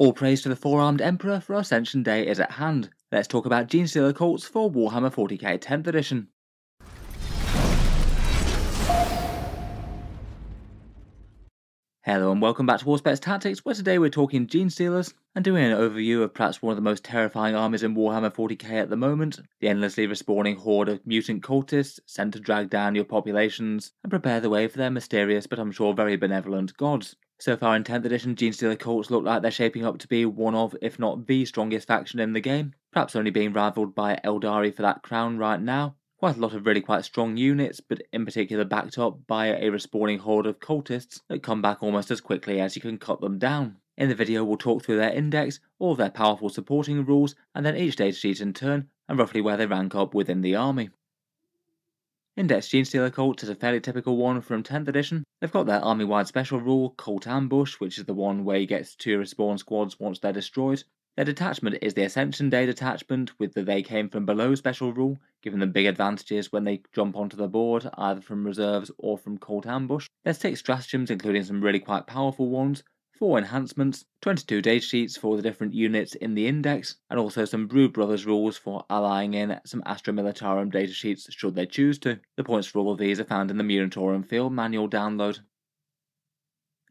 All praise to the four-armed Emperor for Ascension Day is at hand. Let's talk about Genestealer cults for Warhammer 40k 10th edition. Hello and welcome back to Auspex Tactics, where today we're talking Genestealers and doing an overview of perhaps one of the most terrifying armies in Warhammer 40k at the moment, the endlessly respawning horde of mutant cultists sent to drag down your populations and prepare the way for their mysterious but I'm sure very benevolent gods. So far in 10th edition, Genestealer cults look like they're shaping up to be one of, if not the strongest faction in the game, perhaps only being rivaled by Eldari for that crown right now. Quite a lot of really quite strong units, but in particular backed up by a respawning horde of cultists that come back almost as quickly as you can cut them down. In the video we'll talk through their index, all their powerful supporting rules, and then each datasheet in turn, and roughly where they rank up within the army. Index Genestealer Cult is a fairly typical one from 10th edition. They've got their army-wide special rule, Cult Ambush, which is the one where you get two respawn squads once they're destroyed. Their detachment is the Ascension Day detachment with the They Came From Below special rule, giving them big advantages when they jump onto the board, either from reserves or from Cult Ambush. There's 6 stratagems, including some really quite powerful ones, 4 enhancements, 22 data sheets for the different units in the index, and also some Brood Brothers rules for allying in some Astra Militarum data sheets should they choose to. The points for all of these are found in the Munitorum Field manual download.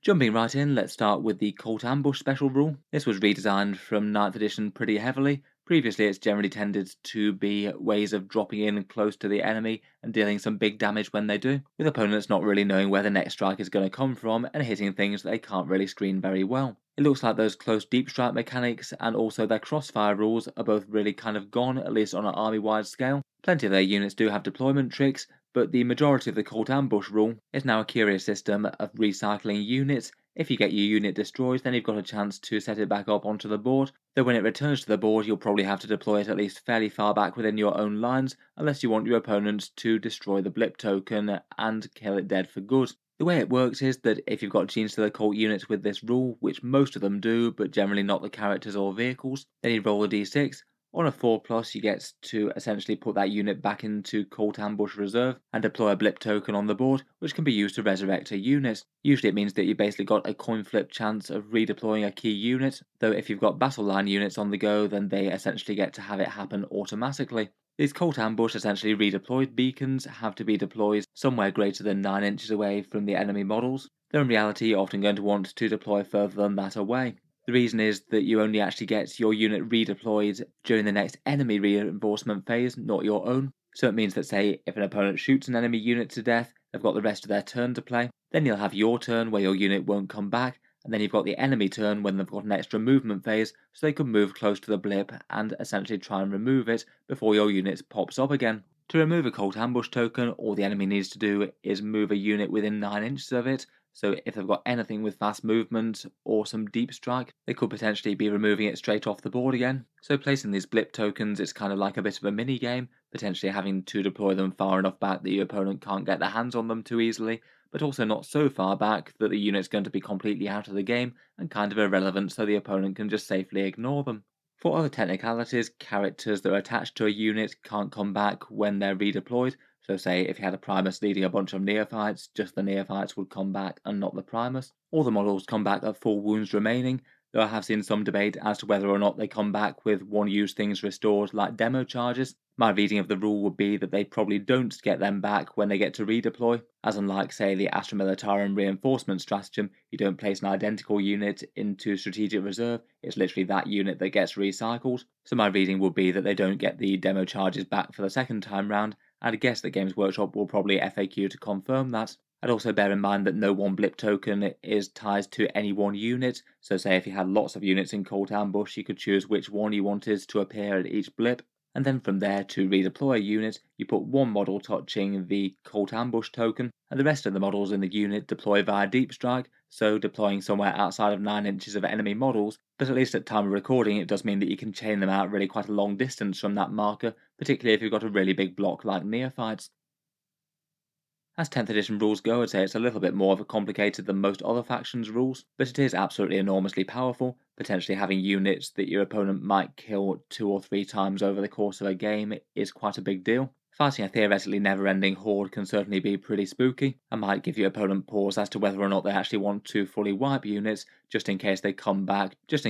Jumping right in, let's start with the Cult Ambush special rule. This was redesigned from 9th edition pretty heavily. Previously it's generally tended to be ways of dropping in close to the enemy and dealing some big damage when they do, with opponents not really knowing where the next strike is going to come from and hitting things that they can't really screen very well. It looks like those close deep strike mechanics and also their crossfire rules are both really kind of gone, at least on an army-wide scale. Plenty of their units do have deployment tricks, but the majority of the Cult Ambush rule is now a curious system of recycling units. If you get your unit destroyed, then you've got a chance to set it back up onto the board, though when it returns to the board you'll probably have to deploy it at least fairly far back within your own lines, unless you want your opponents to destroy the blip token and kill it dead for good. The way it works is that if you've got Genestealer Cult units with this rule, which most of them do, but generally not the characters or vehicles, then you roll a d6. On a 4+, you get to essentially put that unit back into Cult Ambush Reserve and deploy a blip token on the board, which can be used to resurrect a unit. Usually it means that you basically got a coin flip chance of redeploying a key unit, though if you've got battle line units on the go, then they essentially get to have it happen automatically. These Cult Ambush essentially redeployed beacons have to be deployed somewhere greater than 9 inches away from the enemy models, though in reality you're often going to want to deploy further than that away. The reason is that you only actually get your unit redeployed during the next enemy reinforcement phase, not your own. So it means that, say, if an opponent shoots an enemy unit to death, they've got the rest of their turn to play. Then you'll have your turn where your unit won't come back, and then you've got the enemy turn when they've got an extra movement phase, so they can move close to the blip and essentially try and remove it before your unit pops up again. To remove a Cult Ambush token, all the enemy needs to do is move a unit within 9 inches of it. So if they've got anything with fast movement or some deep strike, they could potentially be removing it straight off the board again. So placing these blip tokens, it's kind of like a bit of a mini game, potentially having to deploy them far enough back that your opponent can't get their hands on them too easily, but also not so far back that the unit's going to be completely out of the game and kind of irrelevant, so the opponent can just safely ignore them. For other technicalities, characters that are attached to a unit can't come back when they're redeployed. So say if you had a Primus leading a bunch of Neophytes, just the Neophytes would come back and not the Primus. All the models come back at full wounds remaining, though I have seen some debate as to whether or not they come back with one-use things restored like demo charges. My reading of the rule would be that they probably don't get them back when they get to redeploy, as unlike, say, the Astra Militarum reinforcement stratagem, you don't place an identical unit into strategic reserve, it's literally that unit that gets recycled. So my reading would be that they don't get the demo charges back for the second time round. I'd guess that Games Workshop will probably FAQ to confirm that. I'd also bear in mind that no one blip token is tied to any one unit, so say if you had lots of units in Cult Ambush, you could choose which one you wanted to appear at each blip, and then from there to redeploy a unit, you put one model touching the Cult Ambush token, and the rest of the models in the unit deploy via deep strike, so deploying somewhere outside of 9 inches of enemy models, but at least at time of recording it does mean that you can chain them out really quite a long distance from that marker, particularly if you've got a really big block like Neophytes. As 10th edition rules go, I'd say it's a little bit more complicated than most other factions' rules, but it is absolutely enormously powerful, potentially having units that your opponent might kill 2 or 3 times over the course of a game is quite a big deal. Fighting a theoretically never-ending horde can certainly be pretty spooky, and might give your opponent pause as to whether or not they actually want to fully wipe units, just in case they come back just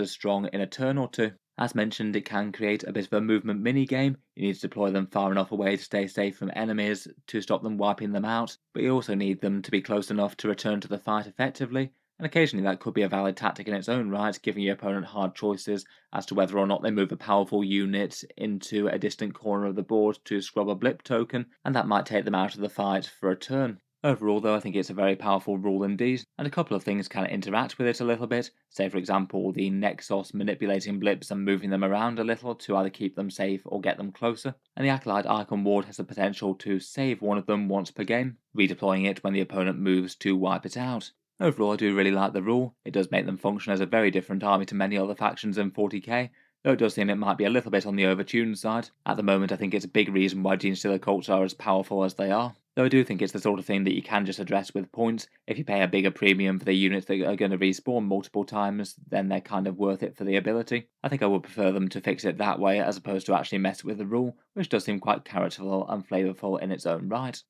as strong in a turn or two. As mentioned, it can create a bit of a movement minigame. You need to deploy them far enough away to stay safe from enemies, to stop them wiping them out, but you also need them to be close enough to return to the fight effectively, and occasionally that could be a valid tactic in its own right, giving your opponent hard choices as to whether or not they move a powerful unit into a distant corner of the board to scrub a blip token, and that might take them out of the fight for a turn. Overall though, I think it's a very powerful rule indeed, and a couple of things kind of interact with it a little bit. Say for example the Nexos manipulating blips and moving them around a little to either keep them safe or get them closer, and the Acolyte Icon Ward has the potential to save one of them once per game, redeploying it when the opponent moves to wipe it out. Overall I do really like the rule. It does make them function as a very different army to many other factions in 40k, though it does seem it might be a little bit on the overtuned side. At the moment I think it's a big reason why Genestealer cults are as powerful as they are. Though I do think it's the sort of thing that you can just address with points. If you pay a bigger premium for the units that are going to respawn multiple times, then they're kind of worth it for the ability. I think I would prefer them to fix it that way as opposed to actually mess with the rule, which does seem quite characterful and flavourful in its own right.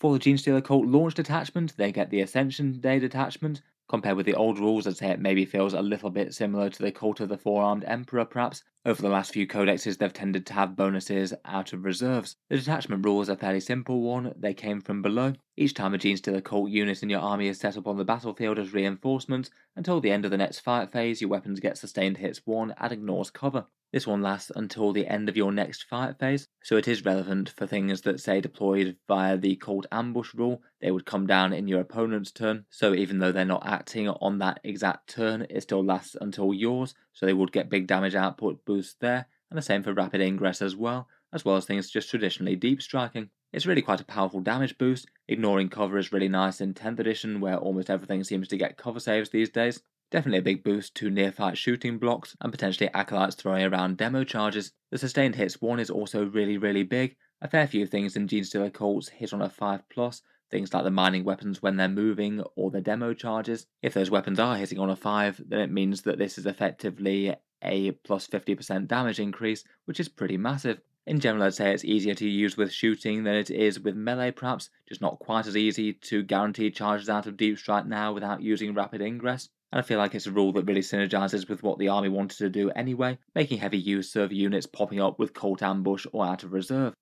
For the Genestealer Cult launch detachment, they get the Ascension Day detachment. Compared with the old rules, I'd say it maybe feels a little bit similar to the Cult of the Four-Armed Emperor, perhaps. Over the last few codexes, they've tended to have bonuses out of reserves. The detachment rule is a fairly simple one. They Came From Below. Each time a Genestealer Cult unit in your army is set up on the battlefield as reinforcement, until the end of the next fight phase, your weapons get sustained hits 1 and ignores cover. This one lasts until the end of your next fight phase, so it is relevant for things that, say, deployed via the Cult Ambush rule. They would come down in your opponent's turn, so even though they're not acting on that exact turn, it still lasts until yours, so they would get big damage output boosts there, and the same for Rapid Ingress as well as things just traditionally deep striking. It's really quite a powerful damage boost. Ignoring cover is really nice in 10th edition, where almost everything seems to get cover saves these days. Definitely a big boost to Neophyte shooting blocks, and potentially Acolytes throwing around demo charges. The sustained hits one is also really big. A fair few things in Genestealer Cults hit on a 5+, things like the mining weapons when they're moving, or the demo charges. If those weapons are hitting on a 5, then it means that this is effectively a plus 50% damage increase, which is pretty massive. In general, I'd say it's easier to use with shooting than it is with melee perhaps, just not quite as easy to guarantee charges out of deep strike now without using Rapid Ingress. And I feel like it's a rule that really synergises with what the army wanted to do anyway, making heavy use of units popping up with Cult Ambush or out of reserve.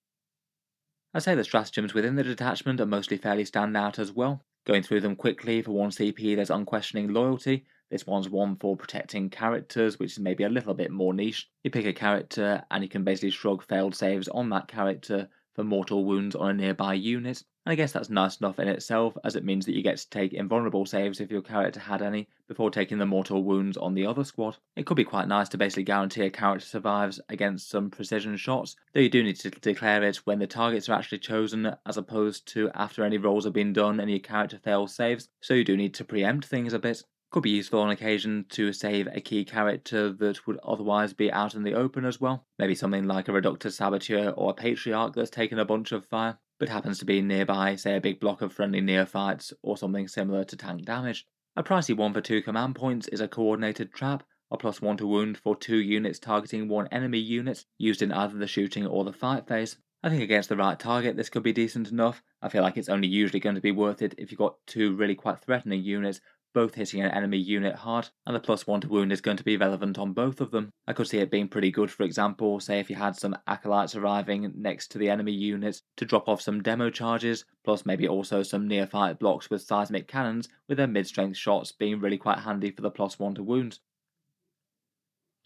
I'd say the stratagems within the detachment are mostly fairly standout as well. Going through them quickly, for 1 CP there's Unquestioning Loyalty. This one's one for protecting characters, which is maybe a little bit more niche. You pick a character and you can basically shrug failed saves on that character for mortal wounds on a nearby unit. And I guess that's nice enough in itself, as it means that you get to take invulnerable saves if your character had any, before taking the mortal wounds on the other squad. It could be quite nice to basically guarantee a character survives against some precision shots, though you do need to declare it when the targets are actually chosen, as opposed to after any rolls have been done and your character fails saves, so you do need to preempt things a bit. Could be useful on occasion to save a key character that would otherwise be out in the open as well. Maybe something like a Reductor Saboteur or a Patriarch that's taken a bunch of fire, but happens to be nearby, say a big block of friendly Neophytes or something similar to tank damage. A pricey one for 2 command points is a Coordinated Trap, a +1 to wound for 2 units targeting 1 enemy unit, used in either the shooting or the fight phase. I think against the right target this could be decent enough. I feel like it's only usually going to be worth it if you've got 2 really quite threatening units, both hitting an enemy unit hard, and the +1 to wound is going to be relevant on both of them. I could see it being pretty good, for example, say if you had some Acolytes arriving next to the enemy unit to drop off some demo charges, plus maybe also some Neophyte blocks with Seismic Cannons, with their mid-strength shots being really quite handy for the +1 to wound.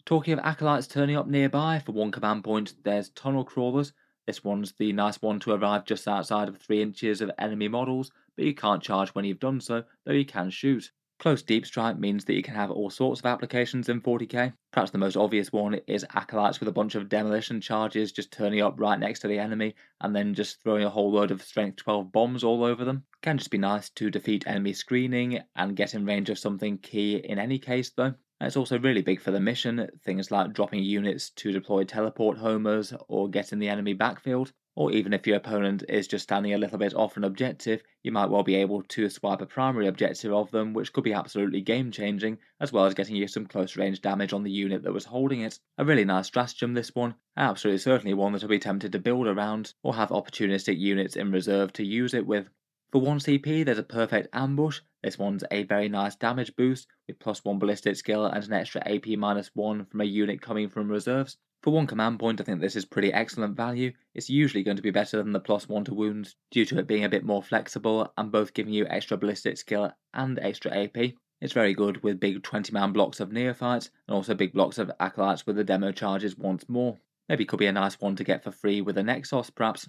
Talking of Acolytes turning up nearby, for 1 command point there's Tunnel Crawlers. This one's the nice one to arrive just outside of 3 inches of enemy models, but you can't charge when you've done so, though you can shoot. Close deep strike means that you can have all sorts of applications in 40k. Perhaps the most obvious one is Acolytes with a bunch of demolition charges just turning up right next to the enemy and then just throwing a whole load of strength 12 bombs all over them. Can just be nice to defeat enemy screening and get in range of something key in any case though. And it's also really big for the mission, things like dropping units to deploy teleport homers or get in the enemy backfield. Or even if your opponent is just standing a little bit off an objective, you might well be able to swipe a primary objective of them, which could be absolutely game-changing, as well as getting you some close-range damage on the unit that was holding it. A really nice stratagem, this one. Absolutely certainly one that I'll be tempted to build around, or have opportunistic units in reserve to use it with. For 1 CP, there's a perfect ambush. This one's a very nice damage boost, with +1 ballistic skill and an extra AP -1 from a unit coming from reserves. For 1 command point, I think this is pretty excellent value. It's usually going to be better than the +1 to wounds due to it being a bit more flexible and both giving you extra ballistic skill and extra AP. It's very good with big 20-man blocks of Neophytes and also big blocks of Acolytes with the demo charges once more. Maybe could be a nice one to get for free with a Nexos perhaps.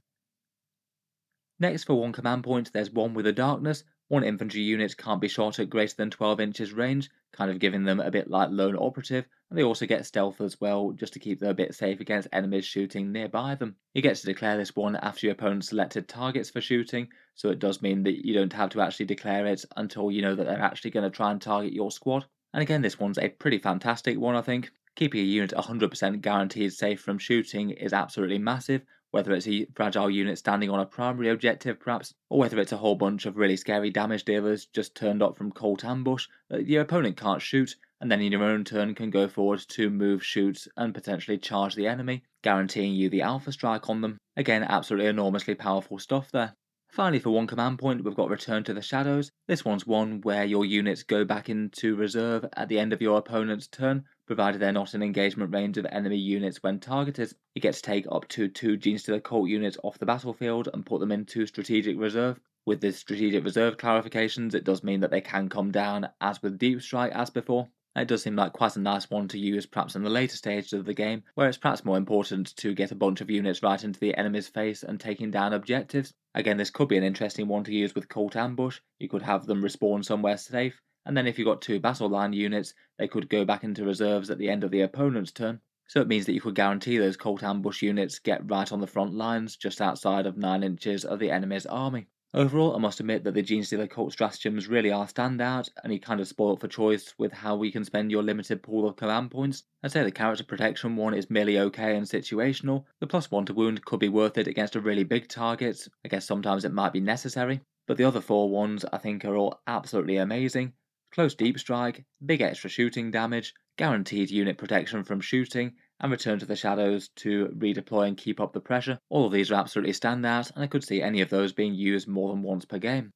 Next, for 1 command point, there's one with a darkness. 1 infantry unit can't be shot at greater than 12 inches range, kind of giving them a bit like lone operative, and they also get stealth as well, just to keep them a bit safe against enemies shooting nearby them. You get to declare this one after your opponent selected targets for shooting, so it does mean that you don't have to actually declare it until you know that they're actually going to try and target your squad. And again, this one's a pretty fantastic one, I think. Keeping a unit 100% guaranteed safe from shooting is absolutely massive, whether it's a fragile unit standing on a primary objective perhaps, or whether it's a whole bunch of really scary damage dealers just turned up from Cult Ambush that your opponent can't shoot, and then in your own turn can go forward to move, shoot, and potentially charge the enemy, guaranteeing you the alpha strike on them. Again, absolutely enormously powerful stuff there. Finally, for 1 command point, we've got Return to the Shadows. This one's one where your units go back into reserve at the end of your opponent's turn, provided they're not in engagement range of enemy units when targeted. You get to take up to 2 Genestealer Cult units off the battlefield and put them into strategic reserve. With the strategic reserve clarifications, it does mean that they can come down as with Deep Strike as before. It does seem like quite a nice one to use perhaps in the later stages of the game, where it's perhaps more important to get a bunch of units right into the enemy's face and taking down objectives. Again, this could be an interesting one to use with Cult Ambush. You could have them respawn somewhere safe, and then if you've got 2 battle line units, they could go back into reserves at the end of the opponent's turn. So it means that you could guarantee those Cult Ambush units get right on the front lines, just outside of 9 inches of the enemy's army. Overall, I must admit that the Genestealer Cult stratagems really are standout, and you kind of spoilt for choice with how we can spend your limited pool of command points. I'd say the character protection one is merely okay and situational. The +1 to wound could be worth it against a really big target. I guess sometimes it might be necessary. But the other 4 ones I think are all absolutely amazing. Close deep strike, big extra shooting damage, guaranteed unit protection from shooting, and Return to the Shadows to redeploy and keep up the pressure. All of these are absolutely standouts, and I could see any of those being used more than once per game.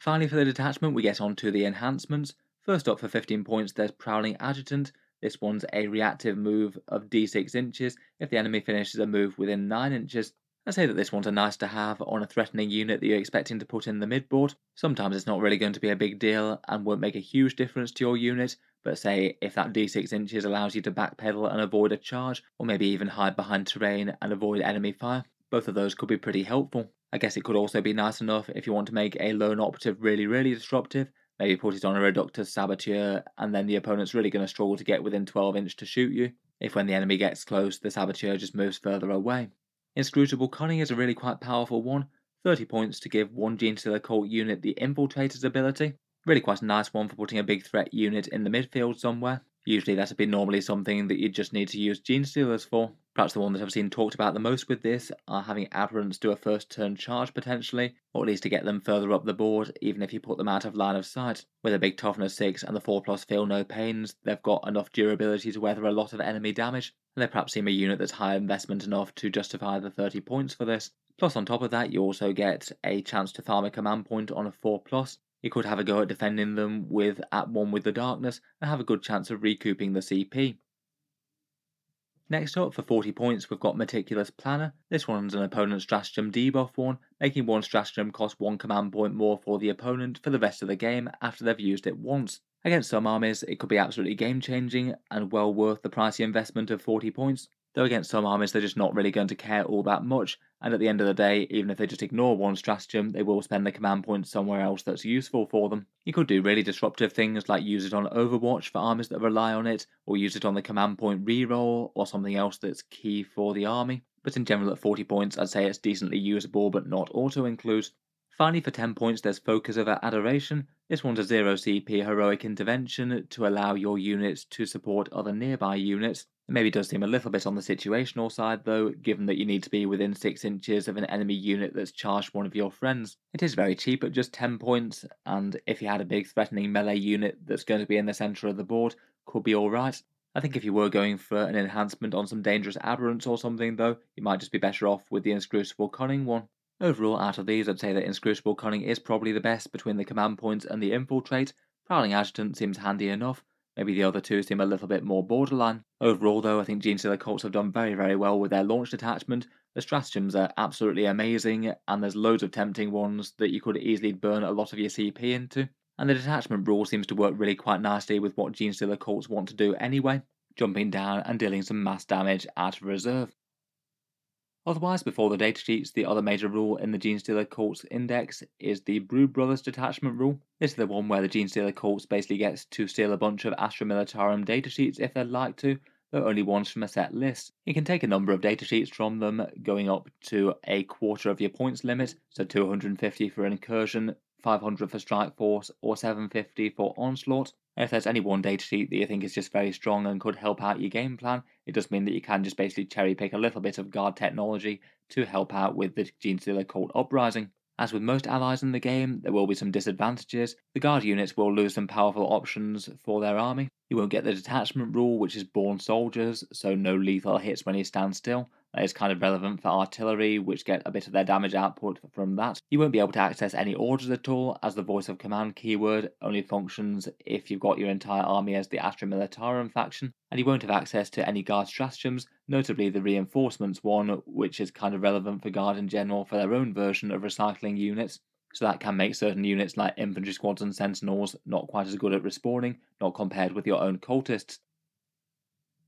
Finally, for the detachment, we get on to the enhancements. First up, for 15 points, there's Prowling Adjutant. This one's a reactive move of d6 inches if the enemy finishes a move within 9 inches. I'd say that this one's a nice to have on a threatening unit that you're expecting to put in the midboard. Sometimes it's not really going to be a big deal and won't make a huge difference to your unit, but say if that d6 inches allows you to backpedal and avoid a charge, or maybe even hide behind terrain and avoid enemy fire, both of those could be pretty helpful. I guess it could also be nice enough if you want to make a lone operative really, really disruptive. Maybe put it on a Reductor Saboteur, and then the opponent's really going to struggle to get within 12 inch to shoot you, if when the enemy gets close, the Saboteur just moves further away. Inscrutable Cunning is a really quite powerful one. 30 points to give 1 Genestealer Cult unit the Infiltrator's ability. Really quite a nice one for putting a big threat unit in the midfield somewhere. Usually that'd be normally something that you just need to use Genestealers for. Perhaps the one that I've seen talked about the most with this are having Aberrants do a first turn charge potentially, or at least to get them further up the board even if you put them out of line of sight. With a big toughness 6 and the 4+ feel no pains, they've got enough durability to weather a lot of enemy damage. They perhaps seem a unit that's high investment enough to justify the 30 points for this. Plus on top of that, you also get a chance to farm a command point on a 4+. You could have a go at defending them with at 1 with the darkness and have a good chance of recouping the CP. Next up, for 40 points, we've got Meticulous Planner. This one's an opponent's stratagem debuff one, making 1 stratagem cost 1 command point more for the opponent for the rest of the game after they've used it once. Against some armies, it could be absolutely game-changing and well worth the pricey investment of 40 points, though against some armies they're just not really going to care all that much, and at the end of the day, even if they just ignore 1 stratagem, they will spend the command point somewhere else that's useful for them. You could do really disruptive things like use it on Overwatch for armies that rely on it, or use it on the command point reroll, or something else that's key for the army. But in general at 40 points, I'd say it's decently usable but not auto-include. Finally, for 10 points, there's Focus of Adoration. This one's a 0 CP heroic intervention to allow your units to support other nearby units. Maybe does seem a little bit on the situational side though, given that you need to be within 6 inches of an enemy unit that's charged one of your friends. It is very cheap at just 10 points, and if you had a big threatening melee unit that's going to be in the centre of the board, could be alright. I think if you were going for an enhancement on some dangerous aberrants or something though, you might just be better off with the Inscrutable Cunning one. Overall, out of these, I'd say that Inscrutable Cunning is probably the best between the Command Points and the Infiltrate. Prowling Adjutant seems handy enough. Maybe the other two seem a little bit more borderline. Overall though, I think Genestealer Cults have done very, very well with their launch detachment. The stratagems are absolutely amazing, and there's loads of tempting ones that you could easily burn a lot of your CP into. And the detachment rule seems to work really quite nicely with what Genestealer Cults want to do anyway, jumping down and dealing some mass damage out of reserve. Otherwise, before the datasheets, the other major rule in the Genestealer Cults Index is the Brood Brothers detachment rule. This is the one where the Genestealer Cults basically gets to steal a bunch of Astra Militarum datasheets if they'd like to, though only ones from a set list. You can take a number of datasheets from them, going up to a quarter of your points limit, so 250 for Incursion, 500 for Strike Force, or 750 for Onslaught. And if there's any one datasheet that you think is just very strong and could help out your game plan, it does mean that you can just basically cherry pick a little bit of guard technology to help out with the Genestealer Cult Uprising. As with most allies in the game, there will be some disadvantages. The guard units will lose some powerful options for their army. You won't get the detachment rule, which is born soldiers, so no lethal hits when you stand still. That is kind of relevant for artillery, which get a bit of their damage output from that. You won't be able to access any orders at all, as the Voice of Command keyword only functions if you've got your entire army as the Astra Militarum faction, and you won't have access to any guard stratagems, notably the reinforcements one, which is kind of relevant for guard in general for their own version of recycling units. So that can make certain units like infantry squads and sentinels not quite as good at respawning, not compared with your own cultists.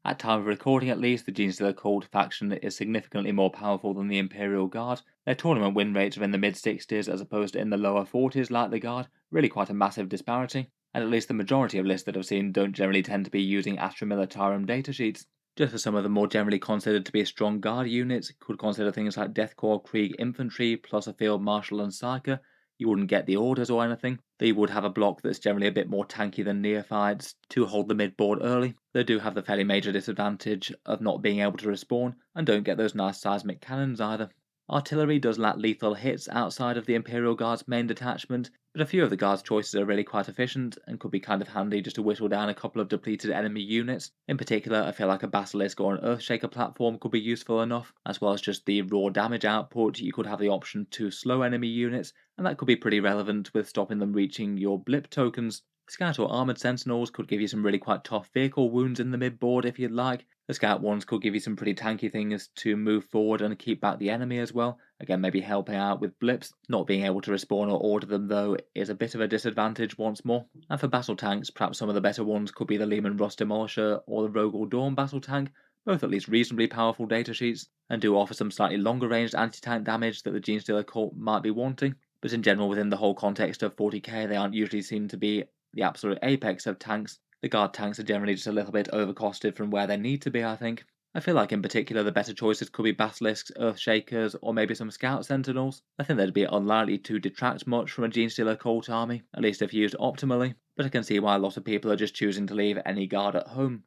At time of recording at least, the Genestealer Cult faction is significantly more powerful than the Imperial Guard. Their tournament win rates are in the mid-60s as opposed to in the lower 40s like the Guard, really quite a massive disparity, and at least the majority of lists that I've seen don't generally tend to be using Astra Militarum datasheets. Just as some of the more generally considered to be strong Guard units could consider things like Death Corps Krieg Infantry plus a Field Marshal and Psyker, you wouldn't get the orders or anything. They would have a block that's generally a bit more tanky than Neophytes to hold the mid-board early. They do have the fairly major disadvantage of not being able to respawn, and don't get those nice seismic cannons either. Artillery does lack lethal hits outside of the Imperial Guard's main detachment, but a few of the Guard's choices are really quite efficient, and could be kind of handy just to whittle down a couple of depleted enemy units. In particular, I feel like a Basilisk or an Earthshaker platform could be useful enough, as well as just the raw damage output. You could have the option to slow enemy units, and that could be pretty relevant with stopping them reaching your blip tokens. Scout or Armoured Sentinels could give you some really quite tough vehicle wounds in the mid-board if you'd like. The Scout ones could give you some pretty tanky things to move forward and keep back the enemy as well. Again, maybe helping out with blips. Not being able to respawn or order them though is a bit of a disadvantage once more. And for battle tanks, perhaps some of the better ones could be the Lehman Rust Demolisher or the Rogel Dawn battle tank, both at least reasonably powerful datasheets, and do offer some slightly longer ranged anti-tank damage that the Genestealer Cult might be wanting. But in general, within the whole context of 40k, they aren't usually seen to be the absolute apex of tanks. The guard tanks are generally just a little bit overcosted from where they need to be, I think. I feel like in particular the better choices could be Basilisks, Earthshakers, or maybe some Scout Sentinels. I think they'd be unlikely to detract much from a Genestealer Cult army, at least if used optimally, but I can see why a lot of people are just choosing to leave any guard at home.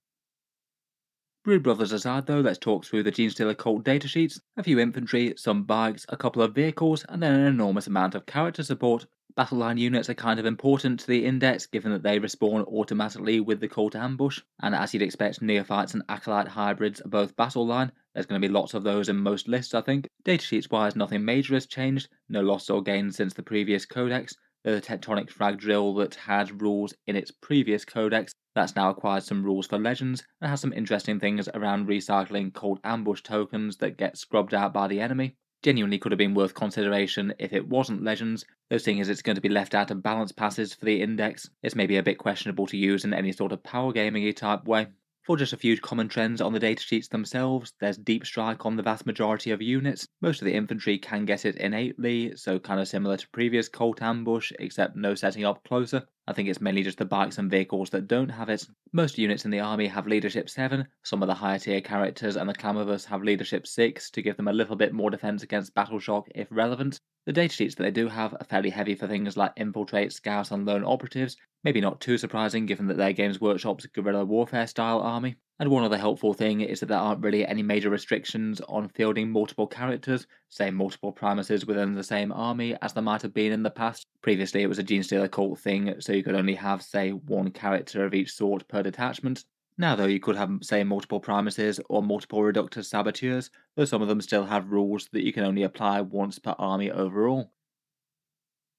Brood Brothers aside though, let's talk through the Genestealer Cult datasheets. A few infantry, some bikes, a couple of vehicles, and then an enormous amount of character support. Battle line units are kind of important to the index given that they respawn automatically with the Cult Ambush, and as you'd expect, Neophytes and Acolyte hybrids are both battle line. There's going to be lots of those in most lists, I think. Datasheets wise, nothing major has changed, no loss or gain since the previous codex. The Tectonic Frag Drill that had rules in its previous codex, that's now acquired some rules for Legends, and has some interesting things around recycling Cult Ambush tokens that get scrubbed out by the enemy. Genuinely could have been worth consideration if it wasn't Legends, though seeing as it's going to be left out of balance passes for the index, it's maybe a bit questionable to use in any sort of power gaming-y type way. For just a few common trends on the datasheets themselves, there's Deep Strike on the vast majority of units. Most of the infantry can get it innately, so kind of similar to previous Cult Ambush, except no setting up closer. I think it's mainly just the bikes and vehicles that don't have it. Most units in the army have Leadership 7, some of the higher tier characters and the Clamavus have Leadership 6 to give them a little bit more defense against battle shock if relevant. The datasheets that they do have are fairly heavy for things like Infiltrate, Scout and Lone Operatives, maybe not too surprising given that they're Games Workshop's guerrilla warfare style army. And one other helpful thing is that there aren't really any major restrictions on fielding multiple characters, say multiple Primuses within the same army, as there might have been in the past. Previously it was a Genestealer cult thing, so you could only have, say, one character of each sort per detachment. Now though, you could have, say, multiple Primuses or multiple Reductor Saboteurs, though some of them still have rules that you can only apply once per army overall.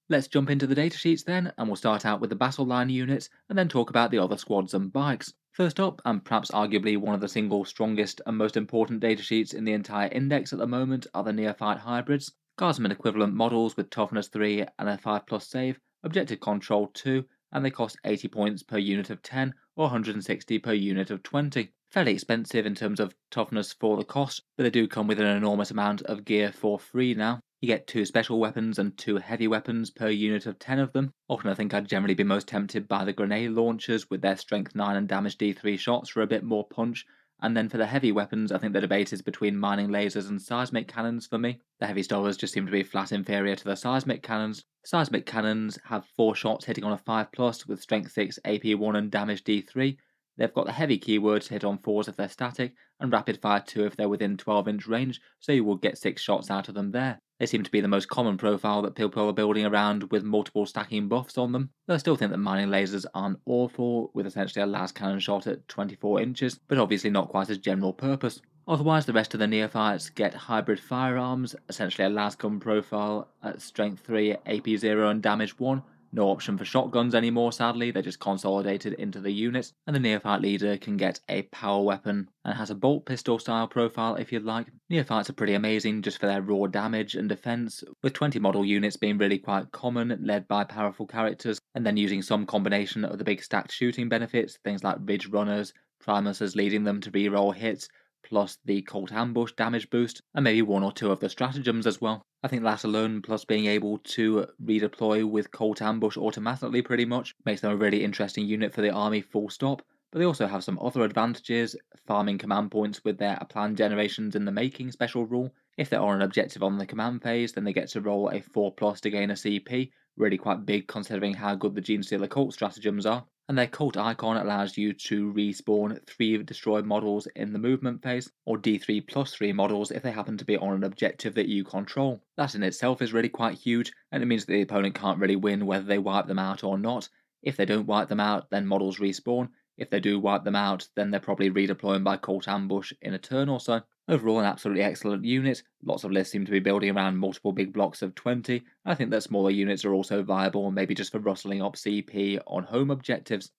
Let's jump into the datasheets then, and we'll start out with the battle line units, and then talk about the other squads and bikes. First up, and perhaps arguably one of the single strongest and most important datasheets in the entire index at the moment, are the Neophyte hybrids. Guardsmen equivalent models with toughness 3 and a 5+ save, objective control 2, and they cost 80 points per unit of 10 or 160 per unit of 20. Fairly expensive in terms of toughness for the cost, but they do come with an enormous amount of gear for free now. You get 2 special weapons and 2 heavy weapons per unit of 10 of them. Often I think I'd generally be most tempted by the grenade launchers with their strength 9 and damage D3 shots for a bit more punch, and then for the heavy weapons I think the debate is between mining lasers and seismic cannons for me. The heavy stowers just seem to be flat inferior to the seismic cannons. Seismic cannons have 4 shots hitting on a 5+ with strength 6, AP 1 and damage D3. They've got the heavy keyword to hit on 4s if they're static, and rapid fire 2 if they're within 12-inch range, so you will get 6 shots out of them there. They seem to be the most common profile that people are building around with multiple stacking buffs on them, though I still think that mining lasers aren't awful, with essentially a last cannon shot at 24 inches, but obviously not quite as general purpose. Otherwise, the rest of the Neophytes get hybrid firearms, essentially a lascum profile at strength 3, AP 0 and damage 1, no option for shotguns anymore sadly, they're just consolidated into the unit, and the Neophyte leader can get a power weapon and has a bolt pistol style profile if you'd like. Neophytes are pretty amazing just for their raw damage and defence, with 20 model units being really quite common, led by powerful characters, and then using some combination of the big stacked shooting benefits, things like Ridge Runners, Primuses leading them to reroll hits, plus the Cult Ambush damage boost, and maybe 1 or 2 of the stratagems as well. I think that alone, plus being able to redeploy with Cult Ambush automatically pretty much, makes them a really interesting unit for the army full stop, but they also have some other advantages, farming command points with their plan generations in the making special rule. If they are an objective on the command phase, then they get to roll a 4+ to gain a CP, really quite big considering how good the Genestealer cult stratagems are. And their cult icon allows you to respawn 3 destroyed models in the movement phase, or D3+3 models if they happen to be on an objective that you control. That in itself is really quite huge, and it means that the opponent can't really win whether they wipe them out or not. If they don't wipe them out, then models respawn. If they do wipe them out, then they're probably redeploying by Cult Ambush in a turn or so. Overall, an absolutely excellent unit. Lots of lists seem to be building around multiple big blocks of 20. I think that smaller units are also viable, maybe just for rustling up CP on home objectives.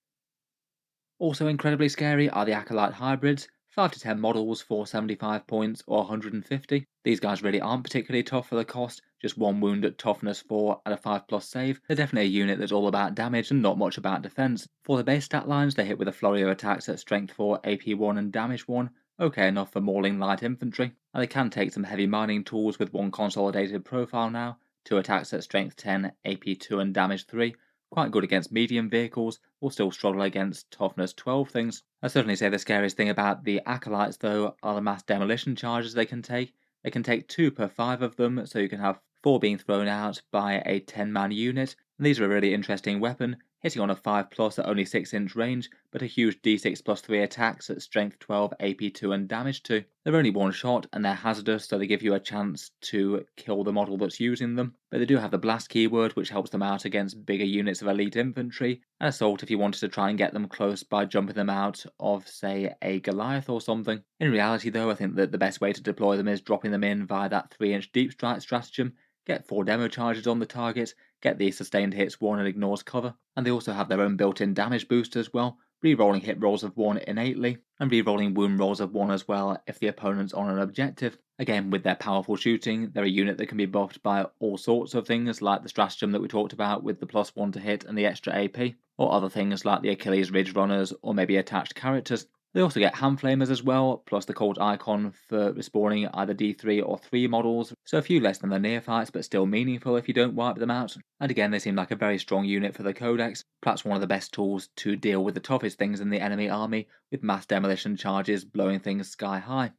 Also incredibly scary are the Acolyte hybrids. 5 to 10 models for 75 points or 150. These guys really aren't particularly tough for the cost, just 1 wound at toughness 4 and a 5+ save. They're definitely a unit that's all about damage and not much about defence. For the base stat lines, they hit with a flurry of attacks at strength 4, AP 1 and damage 1. Okay enough for mauling light infantry, and they can take some heavy mining tools with 1 consolidated profile now, 2 attacks at strength 10, AP 2 and damage 3. Quite good against medium vehicles, will still struggle against toughness 12 things. I'd certainly say the scariest thing about the Acolytes though are the mass demolition charges they can take. They can take 2 per 5 of them, so you can have 4 being thrown out by a 10-man unit. And these are a really interesting weapon, hitting on a 5+ at only 6-inch range, but a huge D6+3 attacks at strength 12, AP 2 and damage 2. They're only 1 shot and they're hazardous, so they give you a chance to kill the model that's using them, but they do have the blast keyword which helps them out against bigger units of elite infantry, and assault if you wanted to try and get them close by jumping them out of, say, a Goliath or something. In reality though, I think that the best way to deploy them is dropping them in via that 3-inch deep strike stratagem, get 4 demo charges on the target, get the sustained hits 1 and ignores cover, and they also have their own built-in damage boost as well, re-rolling hit rolls of 1 innately, and re-rolling wound rolls of 1 as well if the opponent's on an objective. Again, with their powerful shooting, they're a unit that can be buffed by all sorts of things, like the stratagem that we talked about with the +1 to hit and the extra AP, or other things like the Achilles Ridge Runners, or maybe attached characters. They also get hand flamers as well, plus the Cult Icon for respawning either D3 or 3 models, so a few less than the Neophytes but still meaningful if you don't wipe them out. And again, they seem like a very strong unit for the Codex, perhaps one of the best tools to deal with the toughest things in the enemy army, with mass demolition charges blowing things sky high.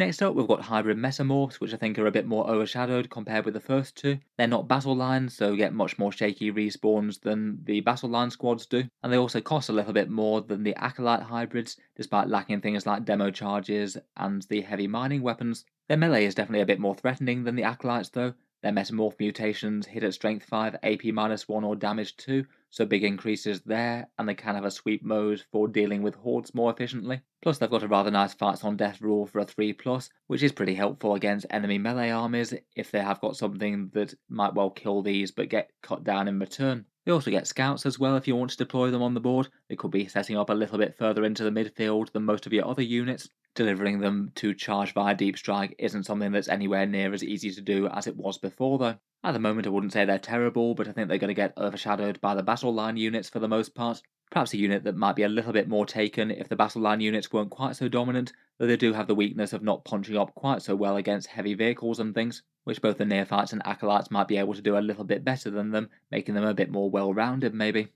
Next up, we've got Hybrid Metamorphs, which I think are a bit more overshadowed compared with the first two. They're not battle lines, so get much more shaky respawns than the battle line squads do, and they also cost a little bit more than the Acolyte hybrids, despite lacking things like demo charges and the heavy mining weapons. Their melee is definitely a bit more threatening than the Acolytes though. Their Metamorph mutations hit at Strength 5, AP -1 or damage 2, so big increases there, and they can have a sweep mode for dealing with hordes more efficiently. Plus they've got a rather nice fights on death rule for a 3+, which is pretty helpful against enemy melee armies if they have got something that might well kill these but get cut down in return. They also get scouts as well if you want to deploy them on the board. They could be setting up a little bit further into the midfield than most of your other units. Delivering them to charge via deep strike isn't something that's anywhere near as easy to do as it was before though. At the moment I wouldn't say they're terrible, but I think they're going to get overshadowed by the battle line units for the most part. Perhaps a unit that might be a little bit more taken if the battle line units weren't quite so dominant, though they do have the weakness of not punching up quite so well against heavy vehicles and things, which both the Neophytes and Acolytes might be able to do a little bit better than them, making them a bit more well-rounded maybe.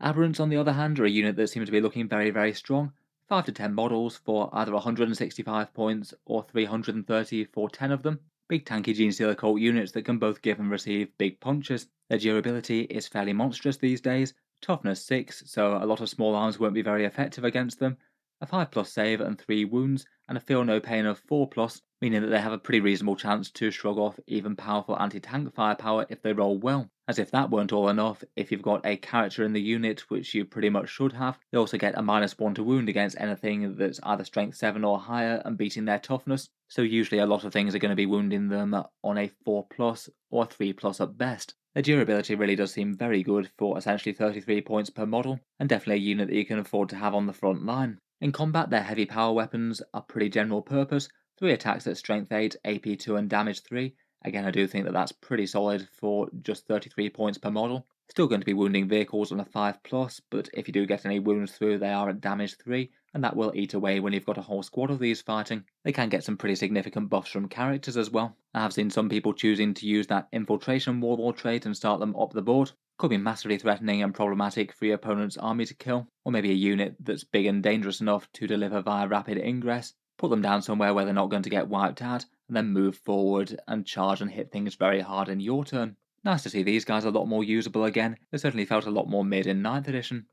Aberrants on the other hand are a unit that seems to be looking very, very strong. 5 to 10 models for either 165 points or 330 for 10 of them. Big tanky Genestealer cult units that can both give and receive big punches. Their durability is fairly monstrous these days, toughness 6, so a lot of small arms won't be very effective against them, a 5+ save and 3 wounds, and a feel no pain of 4+, meaning that they have a pretty reasonable chance to shrug off even powerful anti-tank firepower if they roll well. As if that weren't all enough, if you've got a character in the unit, which you pretty much should have, they also get a -1 to wound against anything that's either strength 7 or higher and beating their toughness, so usually a lot of things are going to be wounding them on a 4+ or 3+ at best. Their durability really does seem very good for essentially 33 points per model, and definitely a unit that you can afford to have on the front line. In combat, their heavy power weapons are pretty general purpose, 3 attacks at strength 8, AP 2 and damage 3. Again, I do think that that's pretty solid for just 33 points per model. Still going to be wounding vehicles on a 5+, but if you do get any wounds through, they are at damage 3, and that will eat away when you've got a whole squad of these fighting. They can get some pretty significant buffs from characters as well. I have seen some people choosing to use that Infiltration Warlord trait and start them up the board. Could be massively threatening and problematic for your opponent's army to kill, or maybe a unit that's big and dangerous enough to deliver via Rapid Ingress. Put them down somewhere where they're not going to get wiped out, and then move forward and charge and hit things very hard in your turn. Nice to see these guys a lot more usable again. They certainly felt a lot more mid in 9th edition.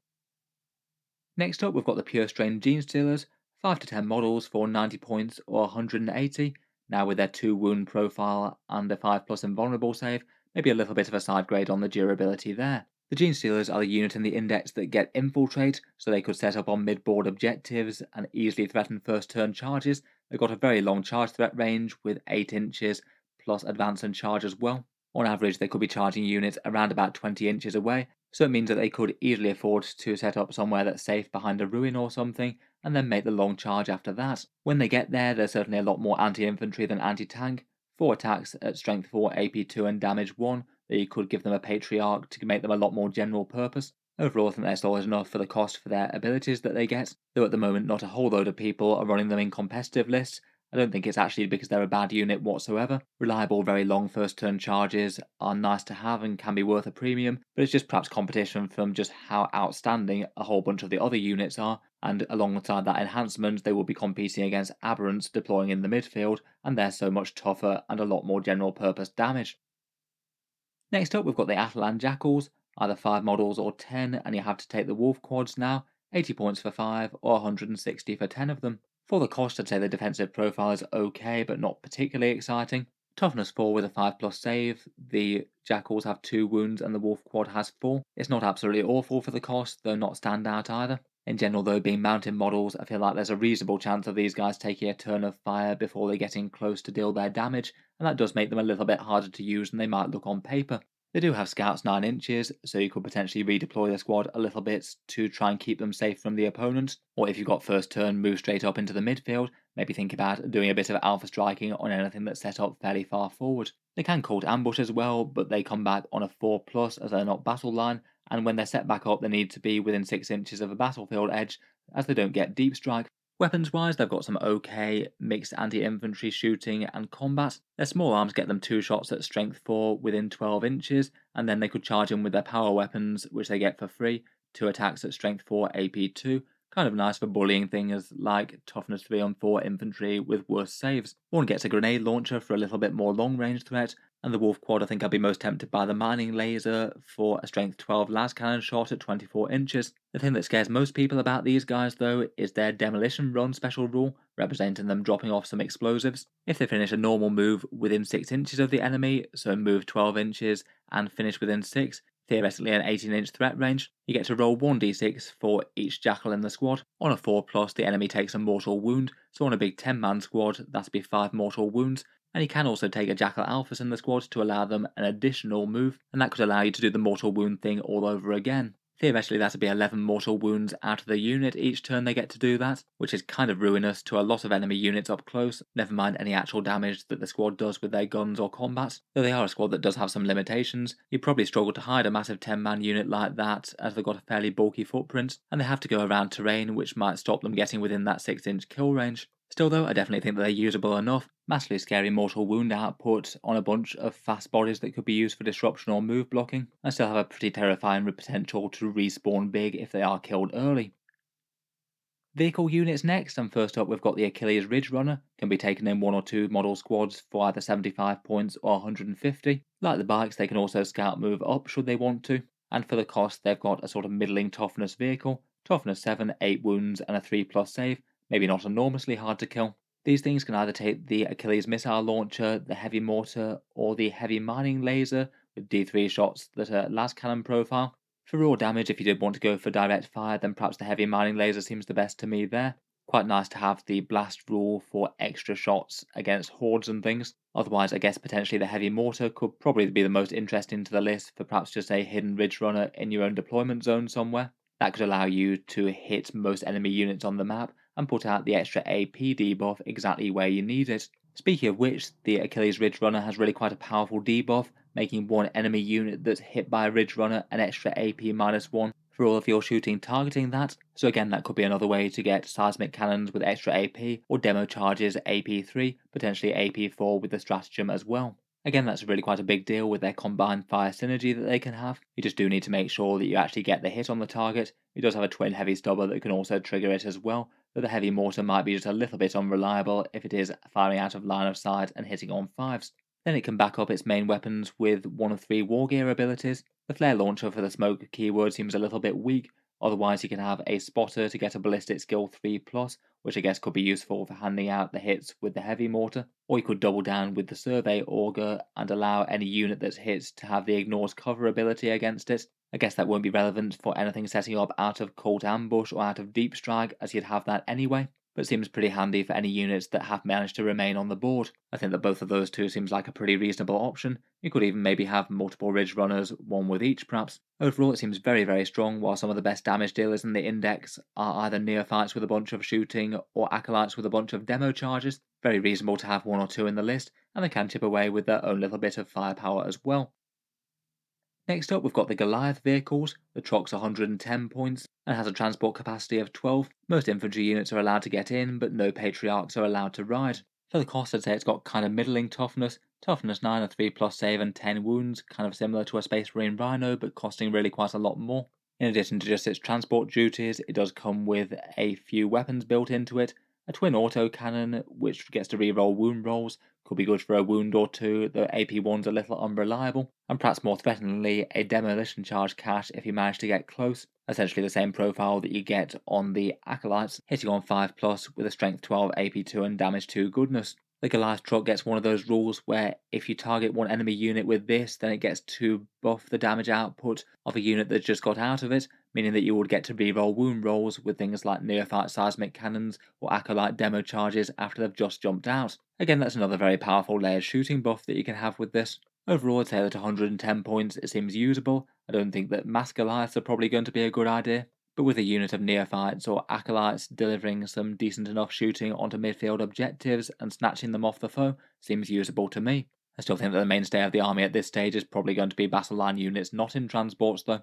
Next up we've got the Pure Strain Genestealers, 5 to 10 models for 90 points or 180, now with their 2 wound profile and a 5+ invulnerable save, maybe a little bit of a side grade on the durability there. The Genestealers are the unit in the index that get Infiltrate, so they could set up on mid-board objectives and easily threaten first turn charges. They've got a very long charge threat range with 8 inches plus advance and charge as well. On average they could be charging units around about 20 inches away, so it means that they could easily afford to set up somewhere that's safe behind a ruin or something and then make the long charge after that. When they get there, they're certainly a lot more anti-infantry than anti-tank. 4 attacks at strength 4, AP 2 and damage 1. You could give them a Patriarch to make them a lot more general purpose. Overall I think they're solid enough for the cost for their abilities that they get, though at the moment not a whole load of people are running them in competitive lists. I don't think it's actually because they're a bad unit whatsoever. Reliable, very long first turn charges are nice to have and can be worth a premium, but it's just perhaps competition from just how outstanding a whole bunch of the other units are, and alongside that enhancement they will be competing against Aberrants deploying in the midfield, and they're so much tougher and a lot more general purpose damage. Next up we've got the Atalan Jackals, either 5 models or 10, and you have to take the wolf quads now, 80 points for 5 or 160 for 10 of them. For the cost I'd say the defensive profile is okay but not particularly exciting. Toughness 4 with a 5+ save, the Jackals have 2 wounds and the wolf quad has 4. It's not absolutely awful for the cost, though not standout either. In general though, being mountain models, I feel like there's a reasonable chance of these guys taking a turn of fire before they're getting close to deal their damage, and that does make them a little bit harder to use than they might look on paper. They do have scouts 9 inches, so you could potentially redeploy their squad a little bit to try and keep them safe from the opponent, or if you've got first turn, move straight up into the midfield, maybe think about doing a bit of alpha striking on anything that's set up fairly far forward. They can Cult Ambush as well, but they come back on a 4+ as they're not battle line, and when they're set back up they need to be within 6 inches of a battlefield edge, as they don't get deep strike. Weapons wise they've got some okay mixed anti-infantry shooting and combat. Their small arms get them 2 shots at strength 4 within 12 inches, and then they could charge in with their power weapons, which they get for free, 2 attacks at strength 4, AP 2, Kind of nice for bullying things like toughness 3 on 4 infantry with worse saves. One gets a grenade launcher for a little bit more long range threat, and the Wolf Quad I think I'd be most tempted by the Mining Laser for a strength 12 las cannon shot at 24 inches. The thing that scares most people about these guys though is their Demolition Run special rule, representing them dropping off some explosives. If they finish a normal move within 6 inches of the enemy, so move 12 inches and finish within 6, theoretically an 18-inch threat range, you get to roll 1d6 for each Jackal in the squad. On a 4+, the enemy takes a mortal wound, so on a big 10-man squad, that's be 5 mortal wounds, and you can also take a Jackal Alphas in the squad to allow them an additional move, and that could allow you to do the mortal wound thing all over again. Theoretically that'd be 11 mortal wounds out of the unit each turn they get to do that, which is kind of ruinous to a lot of enemy units up close, never mind any actual damage that the squad does with their guns or combat. Though they are a squad that does have some limitations, you probably struggle to hide a massive 10-man unit like that as they've got a fairly bulky footprint, and they have to go around terrain which might stop them getting within that 6-inch kill range. Still though, I definitely think that they're usable enough. Massively scary mortal wound output on a bunch of fast bodies that could be used for disruption or move blocking, and still have a pretty terrifying potential to respawn big if they are killed early. Vehicle units next, and first up we've got the Achilles Ridge Runner. Can be taken in 1 or 2 model squads for either 75 points or 150. Like the bikes, they can also scout move up should they want to, and for the cost they've got a sort of middling toughness vehicle, toughness 7, 8 wounds and a 3+ save. Maybe not enormously hard to kill. These things can either take the Achilles Missile Launcher, the Heavy Mortar, or the Heavy Mining Laser with D3 shots that are las cannon profile. For raw damage, if you did want to go for direct fire, then perhaps the Heavy Mining Laser seems the best to me there. Quite nice to have the blast rule for extra shots against hordes and things. Otherwise, I guess potentially the Heavy Mortar could probably be the most interesting to the list for perhaps just a hidden Ridge Runner in your own deployment zone somewhere. That could allow you to hit most enemy units on the map and put out the extra AP debuff exactly where you need it. Speaking of which, the Achilles Ridge Runner has really quite a powerful debuff, making one enemy unit that's hit by a Ridge Runner an extra AP -1 for all of your shooting targeting that, so again that could be another way to get Seismic Cannons with extra AP, or Demo Charges AP3, potentially AP4 with the stratagem as well. Again, that's really quite a big deal with their combined fire synergy that they can have. You just do need to make sure that you actually get the hit on the target. It does have a twin heavy stubber that can also trigger it as well, but the Heavy Mortar might be just a little bit unreliable if it is firing out of line of sight and hitting on 5s. Then it can back up its main weapons with 1 of 3 Wargear abilities. The Flare Launcher for the smoke keyword seems a little bit weak, otherwise you can have a Spotter to get a Ballistic Skill 3+, which I guess could be useful for handing out the hits with the Heavy Mortar, or you could double down with the Survey Auger and allow any unit that's hit to have the Ignores Cover ability against it. I guess that won't be relevant for anything setting up out of Cult Ambush or out of Deep Strike, as you'd have that anyway, but seems pretty handy for any units that have managed to remain on the board. I think that both of those two seems like a pretty reasonable option. You could even maybe have multiple Ridge Runners, one with each perhaps. Overall it seems very, very strong, while some of the best damage dealers in the index are either Neophytes with a bunch of shooting or Acolytes with a bunch of Demo Charges. Very reasonable to have 1 or 2 in the list, and they can chip away with their own little bit of firepower as well. Next up we've got the Goliath vehicles. The Troc's 110 points and has a transport capacity of 12. Most infantry units are allowed to get in, but no Patriarchs are allowed to ride. For the cost, I'd say it's got kind of middling toughness. Toughness 9, a 3+ save and 10 wounds, kind of similar to a Space Marine Rhino, but costing really quite a lot more. In addition to just its transport duties, it does come with a few weapons built into it. A twin auto cannon, which gets to reroll wound rolls, could be good for a wound or 2, though AP1's a little unreliable, and perhaps more threateningly, a Demolition Charge cache if you manage to get close. Essentially the same profile that you get on the Acolytes, hitting on 5+ with a strength 12, AP2 and damage 2 goodness. The Goliath truck gets one of those rules where if you target one enemy unit with this, then it gets to buff the damage output of a unit that just got out of it, meaning that you would get to reroll wound rolls with things like Neophyte Seismic Cannons or Acolyte Demo Charges after they've just jumped out. Again, that's another very powerful layered shooting buff that you can have with this. Overall, I'd say that 110 points it seems usable. I don't think that mass Goliaths are probably going to be a good idea, but with a unit of Neophytes or Acolytes delivering some decent enough shooting onto midfield objectives and snatching them off the foe seems usable to me. I still think that the mainstay of the army at this stage is probably going to be battle line units not in transports though.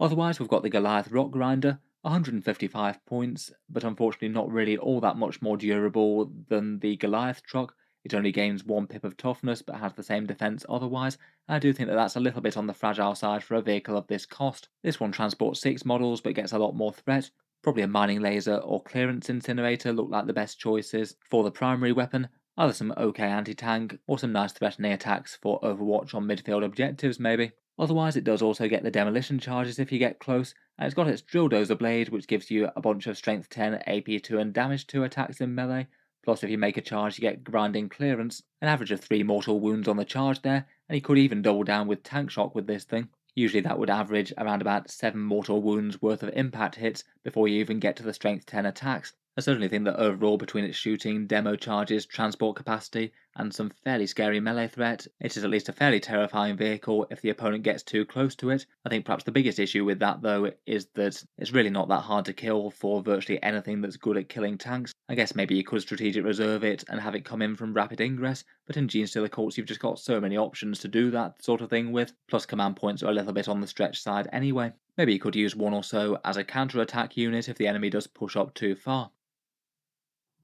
Otherwise we've got the Goliath Rock Grinder, 155 points, but unfortunately not really all that much more durable than the Goliath truck. It only gains 1 pip of toughness but has the same defence otherwise, and I do think that that's a little bit on the fragile side for a vehicle of this cost. This one transports 6 models but gets a lot more threat. Probably a Mining Laser or Clearance Incinerator look like the best choices. For the primary weapon, either some okay anti-tank or some nice threatening attacks for Overwatch on midfield objectives maybe. Otherwise, it does also get the Demolition Charges if you get close, and it's got its Drill Dozer Blade, which gives you a bunch of Strength 10, AP 2 and Damage 2 attacks in melee. Plus, if you make a charge, you get Grinding Clearance, an average of 3 mortal wounds on the charge there, and you could even double down with Tank Shock with this thing. Usually that would average around about 7 mortal wounds worth of impact hits before you even get to the Strength 10 attacks. I certainly think that overall, between its shooting, demo charges, transport capacity, and some fairly scary melee threat, it is at least a fairly terrifying vehicle if the opponent gets too close to it. I think perhaps the biggest issue with that though is that it's really not that hard to kill for virtually anything that's good at killing tanks. I guess maybe you could strategic reserve it and have it come in from Rapid Ingress, but in Genestealer cults you've just got so many options to do that sort of thing with, plus command points are a little bit on the stretch side anyway. Maybe you could use one or so as a counter-attack unit if the enemy does push up too far.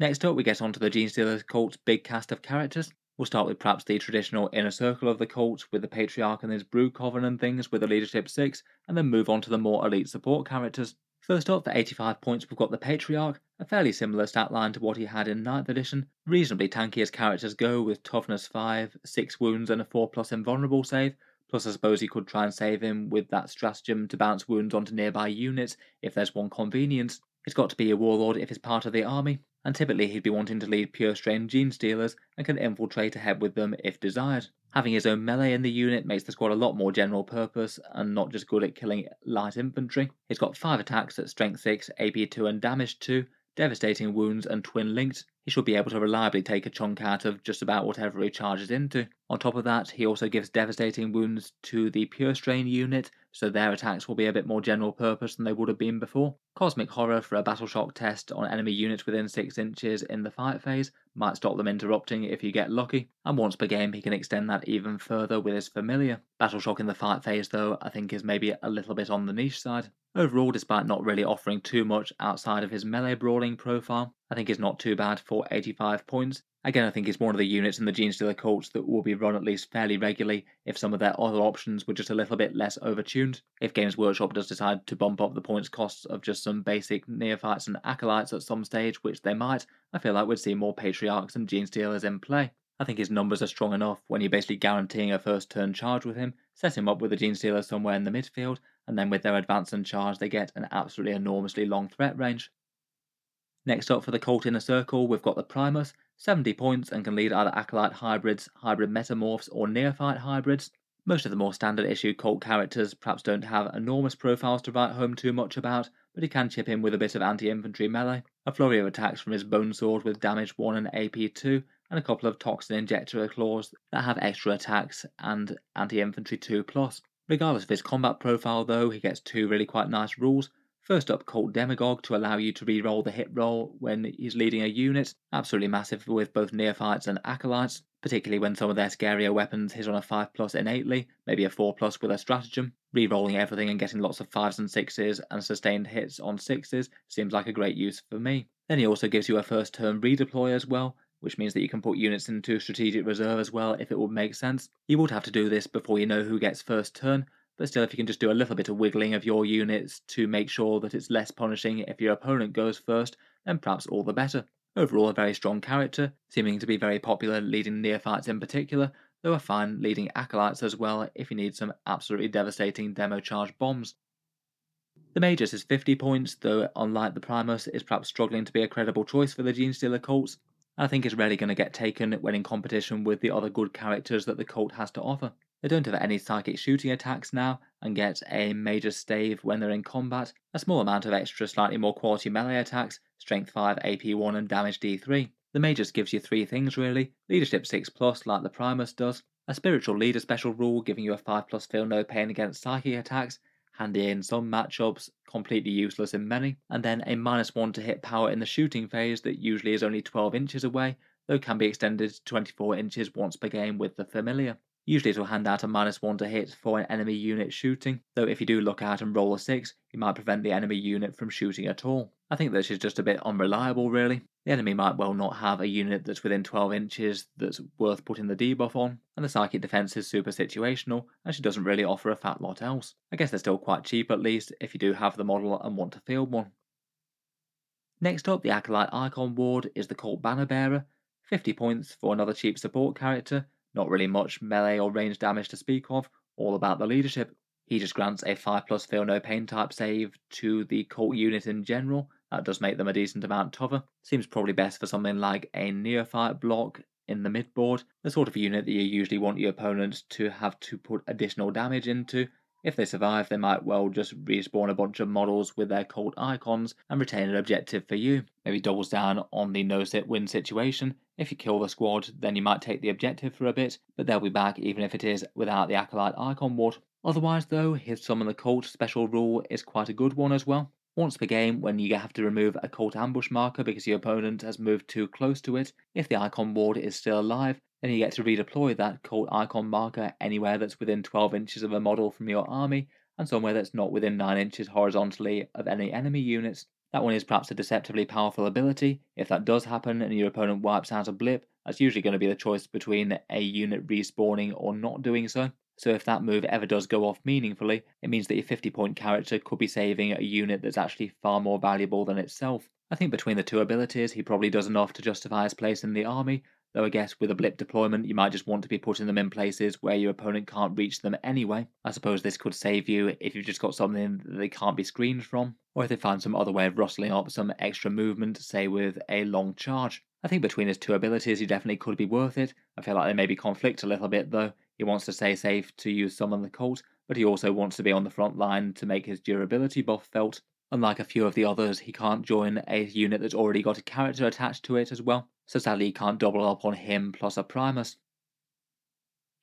Next up, we get onto the Genestealer cult's big cast of characters. We'll start with perhaps the traditional inner circle of the cult, with the Patriarch and his brood coven and things with the Leadership 6, and then move on to the more elite support characters. First up, for 85 points we've got the Patriarch, a fairly similar stat line to what he had in 9th edition. Reasonably tanky as characters go, with toughness 5, 6 wounds and a 4+ invulnerable save. Plus, I suppose you could try and save him with that stratagem to bounce wounds onto nearby units if there's one convenience. It's got to be a warlord if it's part of the army, and typically he'd be wanting to lead pure strain Genestealers and can infiltrate ahead with them if desired. Having his own melee in the unit makes the squad a lot more general purpose and not just good at killing light infantry. He's got 5 attacks at strength 6, AP 2 and damage 2, devastating wounds and twin linked. He should be able to reliably take a chunk out of just about whatever he charges into. On top of that, he also gives devastating wounds to the pure strain unit, so their attacks will be a bit more general purpose than they would have been before. Cosmic Horror for a battle shock test on enemy units within 6 inches in the fight phase, might stop them interrupting if you get lucky, and once per game he can extend that even further with his familiar. Battle shock in the fight phase though I think is maybe a little bit on the niche side. Overall, despite not really offering too much outside of his melee brawling profile, I think is not too bad for 85 points. Again, I think it's one of the units in the Genestealer cults that will be run at least fairly regularly if some of their other options were just a little bit less overtuned. If Games Workshop does decide to bump up the points costs of just some basic Neophytes and Acolytes at some stage, which they might, I feel like we'd see more Patriarchs and Genestealers in play. I think his numbers are strong enough when you're basically guaranteeing a first turn charge with him, set him up with a Genestealer somewhere in the midfield, and then with their advance and charge they get an absolutely enormously long threat range. Next up for the cult inner circle, we've got the Primus, 70 points and can lead either Acolyte hybrids, hybrid metamorphs or Neophyte hybrids. Most of the more standard issue cult characters perhaps don't have enormous profiles to write home too much about, but he can chip in with a bit of anti-infantry melee, a flurry of attacks from his bone sword with damage 1 and AP 2, and a couple of toxin injector claws that have extra attacks and anti-infantry 2+. Regardless of his combat profile though, he gets 2 really quite nice rules. First up, Cult Demagogue to allow you to re-roll the hit roll when he's leading a unit. Absolutely massive with both Neophytes and Acolytes, particularly when some of their scarier weapons hit on a 5+ innately, maybe a 4+ with a stratagem. Re-rolling everything and getting lots of 5s and 6s and sustained hits on 6s seems like a great use for me. Then he also gives you a first turn redeploy as well, which means that you can put units into strategic reserve as well if it would make sense. You would have to do this before you know who gets first turn, but still, if you can just do a little bit of wiggling of your units to make sure that it's less punishing if your opponent goes first, then perhaps all the better. Overall, a very strong character, seeming to be very popular leading Neophytes in particular, though I find leading Acolytes as well if you need some absolutely devastating demo charge bombs. The Magus is 50 points, though unlike the Primus is perhaps struggling to be a credible choice for the Genestealer cults. I think it's rarely going to get taken when in competition with the other good characters that the cult has to offer. They don't have any psychic shooting attacks now, and get a major stave when they're in combat, a small amount of extra slightly more quality melee attacks, strength 5, AP 1 and damage D3. The Magus gives you 3 things really, leadership 6+ like the Primus does, a spiritual leader special rule giving you a 5+ feel no pain against psychic attacks, handy in some matchups, completely useless in many, and then a -1 to hit power in the shooting phase that usually is only 12 inches away, though can be extended to 24 inches once per game with the familiar. Usually it will hand out a -1 to hit for an enemy unit shooting, though if you do look out and roll a 6, you might prevent the enemy unit from shooting at all. I think that she's just a bit unreliable really. The enemy might well not have a unit that's within 12 inches that's worth putting the debuff on, and the psychic defense is super situational, and she doesn't really offer a fat lot else. I guess they're still quite cheap at least if you do have the model and want to field one. Next up, the Acolyte Icon Ward is the Cult Banner Bearer, 50 points for another cheap support character, not really much melee or range damage to speak of, all about the leadership. He just grants a 5+ feel no pain type save to the cult unit in general. That does make them a decent amount tougher. Seems probably best for something like a Neophyte block in the midboard, the sort of unit that you usually want your opponent to have to put additional damage into. If they survive, they might well just respawn a bunch of models with their cult icons and retain an objective for you. Maybe doubles down on the no-sit win situation. If you kill the squad, then you might take the objective for a bit, but they'll be back even if it is without the Acolyte Icon Ward. Otherwise though, his Summon the Cult special rule is quite a good one as well. Once per game, when you have to remove a Cult Ambush marker because your opponent has moved too close to it, if the Icon Ward is still alive, then you get to redeploy that Cult Icon marker anywhere that's within 12 inches of a model from your army, and somewhere that's not within 9 inches horizontally of any enemy units. That one is perhaps a deceptively powerful ability. If that does happen and your opponent wipes out a blip, that's usually going to be the choice between a unit respawning or not doing so. So if that move ever does go off meaningfully, it means that your 50-point character could be saving a unit that's actually far more valuable than itself. I think between the two abilities, he probably does enough to justify his place in the army, though I guess with a blip deployment, you might just want to be putting them in places where your opponent can't reach them anyway. I suppose this could save you if you've just got something that they can't be screened from, or if they find some other way of rustling up some extra movement, say with a long charge. I think between his two abilities, he definitely could be worth it. I feel like they maybe conflict a little bit though. He wants to stay safe to use Summon the Cult, but he also wants to be on the front line to make his durability buff felt. Unlike a few of the others, he can't join a unit that's already got a character attached to it as well, so sadly you can't double up on him plus a Primus.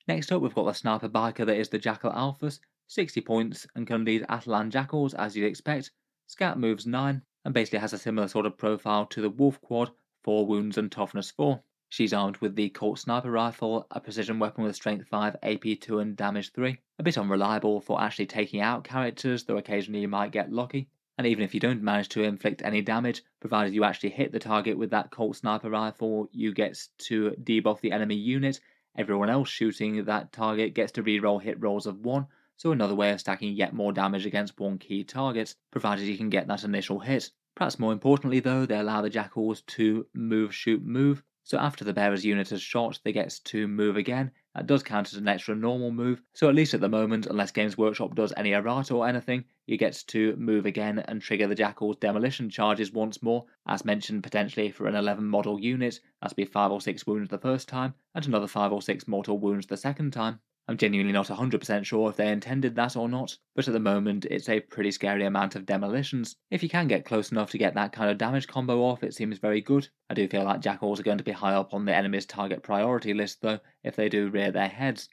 Next up we've got the Sniper Biker that is the Jackal Alpha, 60 points and can lead Atalan Jackals as you'd expect, scat moves 9, and basically has a similar sort of profile to the Wolf Quad, 4 wounds and toughness 4. She's armed with the Cult Sniper Rifle, a precision weapon with strength 5, AP 2 and damage 3. A bit unreliable for actually taking out characters, though occasionally you might get lucky. And even if you don't manage to inflict any damage, provided you actually hit the target with that Cult Sniper Rifle, you get to debuff the enemy unit. Everyone else shooting that target gets to reroll hit rolls of 1, so another way of stacking yet more damage against one key target, provided you can get that initial hit. Perhaps more importantly though, they allow the Jackals to move, shoot, move. So after the bearer's unit has shot, they get to move again. That does count as an extra normal move, so at least at the moment, unless Games Workshop does any errata or anything, you get to move again and trigger the Jackal's Demolition Charges once more, as mentioned potentially for an 11 model unit. That's be 5 or 6 wounds the first time, and another 5 or 6 mortal wounds the second time. I'm genuinely not 100% sure if they intended that or not, but at the moment it's a pretty scary amount of demolitions. If you can get close enough to get that kind of damage combo off, it seems very good. I do feel like Jackals are going to be high up on the enemy's target priority list though, if they do rear their heads.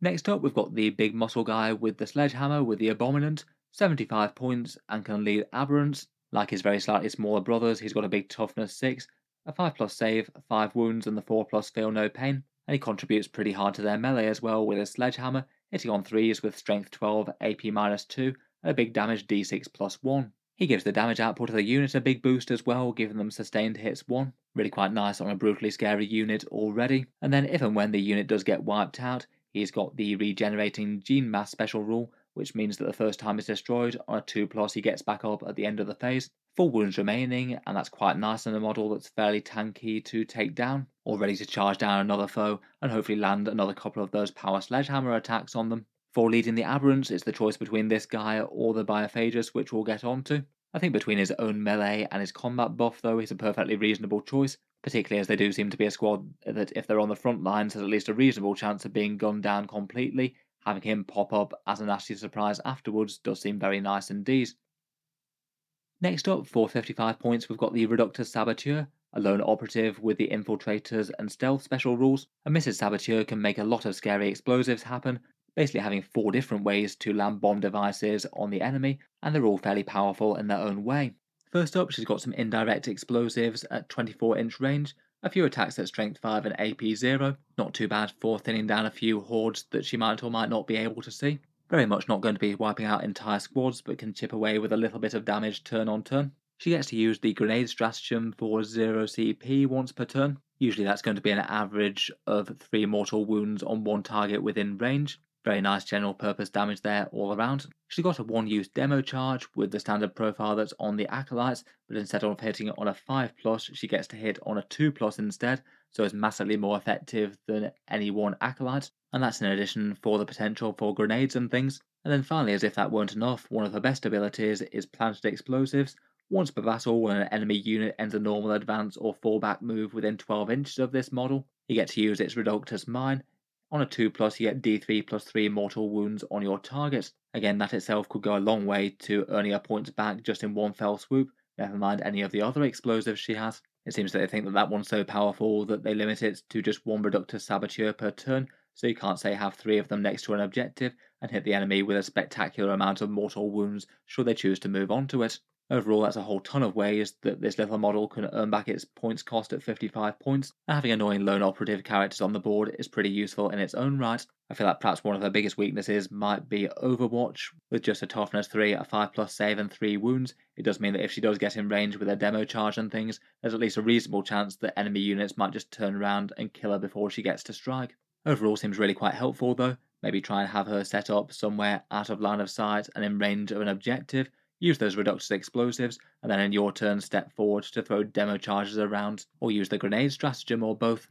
Next up we've got the big muscle guy with the sledgehammer with the Abominant, 75 points and can lead Aberrant. Like his very slightly smaller brothers, he's got a big toughness 6, a 5+ save, 5 wounds and the 4+ feel no pain. And he contributes pretty hard to their melee as well with his sledgehammer, hitting on 3s with strength 12, AP -2, and a big damage d6 +1. He gives the damage output of the unit a big boost as well, giving them sustained hits 1. Really quite nice on a brutally scary unit already. And then if and when the unit does get wiped out, he's got the regenerating gene mass special rule, which means that the first time it's destroyed, on a 2+, he gets back up at the end of the phase. 4 wounds remaining, and that's quite nice in a model that's fairly tanky to take down, or ready to charge down another foe and hopefully land another couple of those power sledgehammer attacks on them. For leading the Aberrants, it's the choice between this guy or the Biophagus, which we'll get onto. I think between his own melee and his combat buff though, he's a perfectly reasonable choice, particularly as they do seem to be a squad that if they're on the front lines has at least a reasonable chance of being gunned down completely. Having him pop up as a nasty surprise afterwards does seem very nice indeed. Next up, for 55 points, we've got the Reductor Saboteur, a lone operative with the Infiltrators and Stealth special rules. And Mrs. Saboteur can make a lot of scary explosives happen, basically having 4 different ways to land bomb devices on the enemy, and they're all fairly powerful in their own way. First up, she's got some indirect explosives at 24-inch range, a few attacks at strength 5 and AP 0, not too bad for thinning down a few hordes that she might or might not be able to see. Very much not going to be wiping out entire squads, but can chip away with a little bit of damage turn on turn. She gets to use the grenade stratagem for 0 CP once per turn. Usually that's going to be an average of 3 mortal wounds on one target within range. Very nice general purpose damage there all around. She's got a one-use demo charge with the standard profile that's on the Acolytes, but instead of hitting it on a 5+, she gets to hit on a 2+ instead, so it's massively more effective than any one Acolyte, and that's in addition for the potential for grenades and things. And then finally, as if that weren't enough, one of her best abilities is Planted Explosives. Once per battle, when an enemy unit ends a normal advance or fallback move within 12 inches of this model, you get to use its Reductor's Mine. On a 2+, you get D3 plus 3 mortal wounds on your target. Again, that itself could go a long way to earning her points back just in one fell swoop, never mind any of the other explosives she has. It seems that they think that that one's so powerful that they limit it to just one Reductor Saboteur per turn, so you can't say have 3 of them next to an objective and hit the enemy with a spectacular amount of mortal wounds should they choose to move on to it. Overall, that's a whole ton of ways that this little model can earn back its points cost at 55 points, and having annoying lone operative characters on the board is pretty useful in its own right. I feel that perhaps one of her biggest weaknesses might be Overwatch. With just a toughness 3, a 5+ save and 3 wounds, it does mean that if she does get in range with her demo charge and things, there's at least a reasonable chance that enemy units might just turn around and kill her before she gets to strike. Overall seems really quite helpful though. Maybe try and have her set up somewhere out of line of sight and in range of an objective, use those Reductor's Explosives, and then in your turn step forward to throw demo charges around, or use the grenade stratagem or both.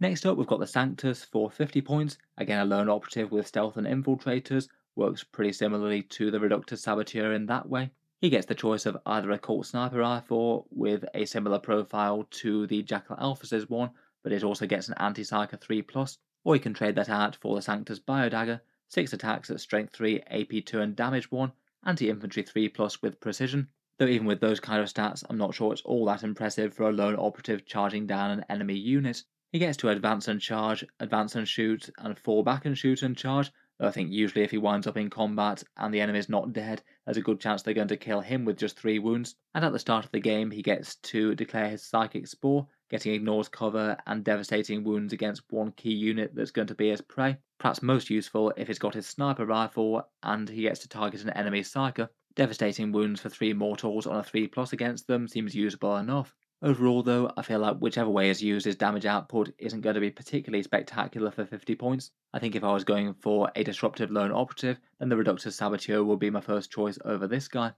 Next up we've got the Sanctus for 50 points, again a lone operative with stealth and infiltrators, works pretty similarly to the Reductor's Saboteur in that way. He gets the choice of either a Cult Sniper Rifle with a similar profile to the Jackal Alpha's one, but it also gets an Anti-Psyker 3+, or you can trade that out for the Sanctus Biodagger, 6 attacks at Strength 3, AP 2 and Damage 1, Anti-Infantry 3+ with precision, though even with those kind of stats I'm not sure it's all that impressive for a lone operative charging down an enemy unit. He gets to advance and charge, advance and shoot, and fall back and shoot and charge, though I think usually if he winds up in combat and the enemy's not dead, there's a good chance they're going to kill him with just 3 wounds, and at the start of the game he gets to declare his Psychic Spore, getting ignores cover and devastating wounds against one key unit that's going to be his prey. Perhaps most useful if he's got his sniper rifle and he gets to target an enemy psyker. Devastating wounds for 3 mortals on a 3+ against them seems usable enough. Overall though, I feel like whichever way is used, his damage output isn't going to be particularly spectacular for 50 points. I think if I was going for a disruptive lone operative, then the Reductor Saboteur would be my first choice over this guy.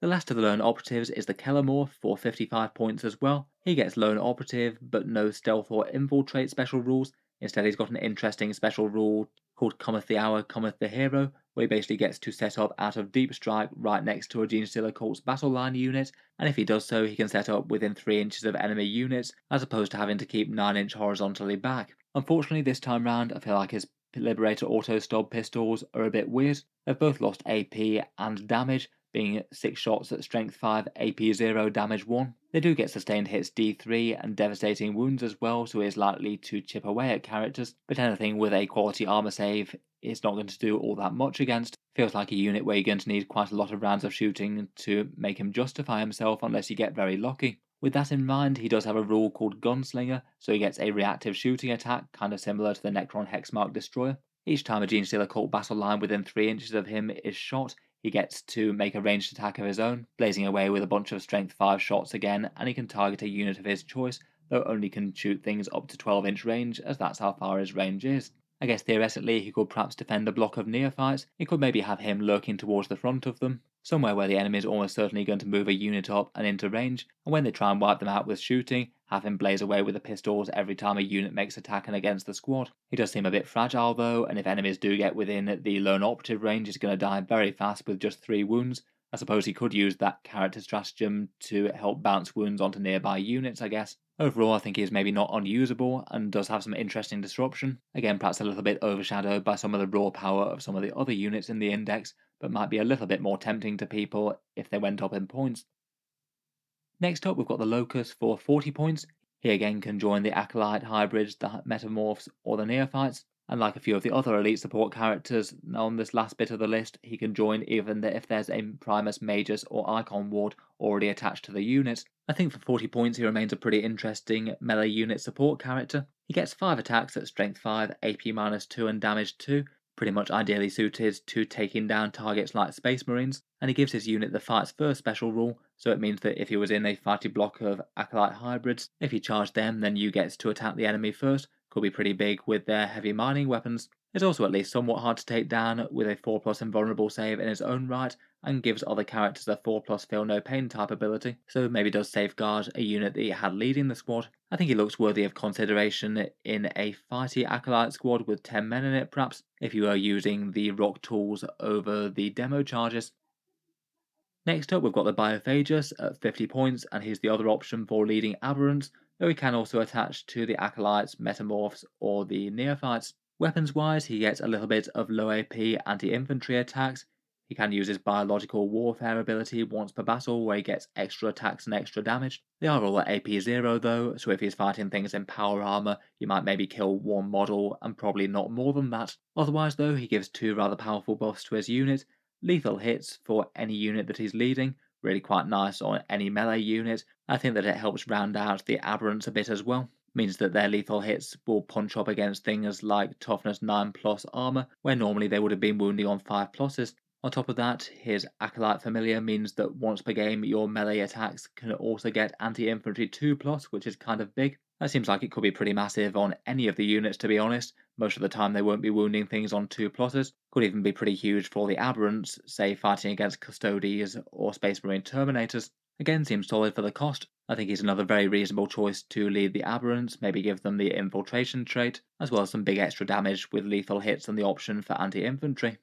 The last of the lone operatives is the Kellamorph for 55 points as well. He gets lone operative but no stealth or infiltrate special rules. Instead he's got an interesting special rule called Cometh the Hour, Cometh the Hero, where he basically gets to set up out of deep strike right next to a Genestealer Cult's battle line unit, and if he does so he can set up within 3 inches of enemy units as opposed to having to keep 9" horizontally back. Unfortunately this time round I feel like his Liberator auto-stob pistols are a bit weird. They've both lost AP and damage, being 6 shots at strength 5, AP 0, damage 1. They do get sustained hits D3 and devastating wounds as well, so it is likely to chip away at characters, but anything with a quality armor save is not going to do all that much against. Feels like a unit where you're going to need quite a lot of rounds of shooting to make him justify himself unless you get very lucky. With that in mind, he does have a rule called Gunslinger, so he gets a reactive shooting attack, kind of similar to the Necron Hexmark Destroyer. Each time a Genestealer Cult battle line within 3 inches of him is shot, he gets to make a ranged attack of his own, blazing away with a bunch of strength 5 shots again, and he can target a unit of his choice, though only can shoot things up to 12-inch range, as that's how far his range is. I guess theoretically he could perhaps defend a block of Neophytes. He could maybe have him lurking towards the front of them, somewhere where the enemy is almost certainly going to move a unit up and into range, and when they try and wipe them out with shooting, have him blaze away with the pistols every time a unit makes attack and against the squad. He does seem a bit fragile though, and if enemies do get within the lone operative range, he's going to die very fast with just 3 wounds. I suppose he could use that character stratagem to help bounce wounds onto nearby units, I guess. Overall, I think he is maybe not unusable and does have some interesting disruption. Again, perhaps a little bit overshadowed by some of the raw power of some of the other units in the index, but might be a little bit more tempting to people if they went up in points. Next up we've got the Locust for 40 points. He again can join the Acolyte hybrids, the Metamorphs or the Neophytes, and like a few of the other elite support characters on this last bit of the list, he can join even if there's a Primus, Magus or Icon Ward already attached to the unit. I think for 40 points he remains a pretty interesting melee unit support character. He gets 5 attacks at strength 5, AP -2 and damage 2, pretty much ideally suited to taking down targets like Space Marines, and he gives his unit the Fight's First special rule, so it means that if he was in a fighty block of Acolyte hybrids, if you charge them then you get to attack the enemy first, could be pretty big with their heavy mining weapons. It's also at least somewhat hard to take down with a 4+ invulnerable save in its own right, and gives other characters a 4+ feel no pain type ability, so maybe does safeguard a unit that he had leading the squad. I think he looks worthy of consideration in a fighty Acolyte squad with 10 men in it perhaps, if you are using the rock tools over the demo charges. Next up we've got the Biophagus at 50 points, and he's the other option for leading Aberrants, though he can also attach to the Acolytes, Metamorphs or the Neophytes. Weapons wise he gets a little bit of low AP anti-infantry attacks. He can use his biological warfare ability once per battle where he gets extra attacks and extra damage. They are all at AP 0 though, so if he's fighting things in power armour you might maybe kill one model and probably not more than that. Otherwise though he gives 2 rather powerful buffs to his unit, lethal hits for any unit that he's leading, really quite nice on any melee unit. I think that it helps round out the Aberrants a bit as well. Means that their lethal hits will punch up against things like toughness 9+ armour, where normally they would have been wounding on 5+'s. On top of that, his Acolyte Familiar means that once per game your melee attacks can also get anti-infantry 2+, which is kind of big. That seems like it could be pretty massive on any of the units to be honest. Most of the time they won't be wounding things on 2+'s. Could even be pretty huge for the Aberrants, say fighting against Custodes or Space Marine Terminators. Again, seems solid for the cost. I think he's another very reasonable choice to lead the Aberrants, maybe give them the Infiltration trait, as well as some big extra damage with lethal hits and the option for anti-infantry.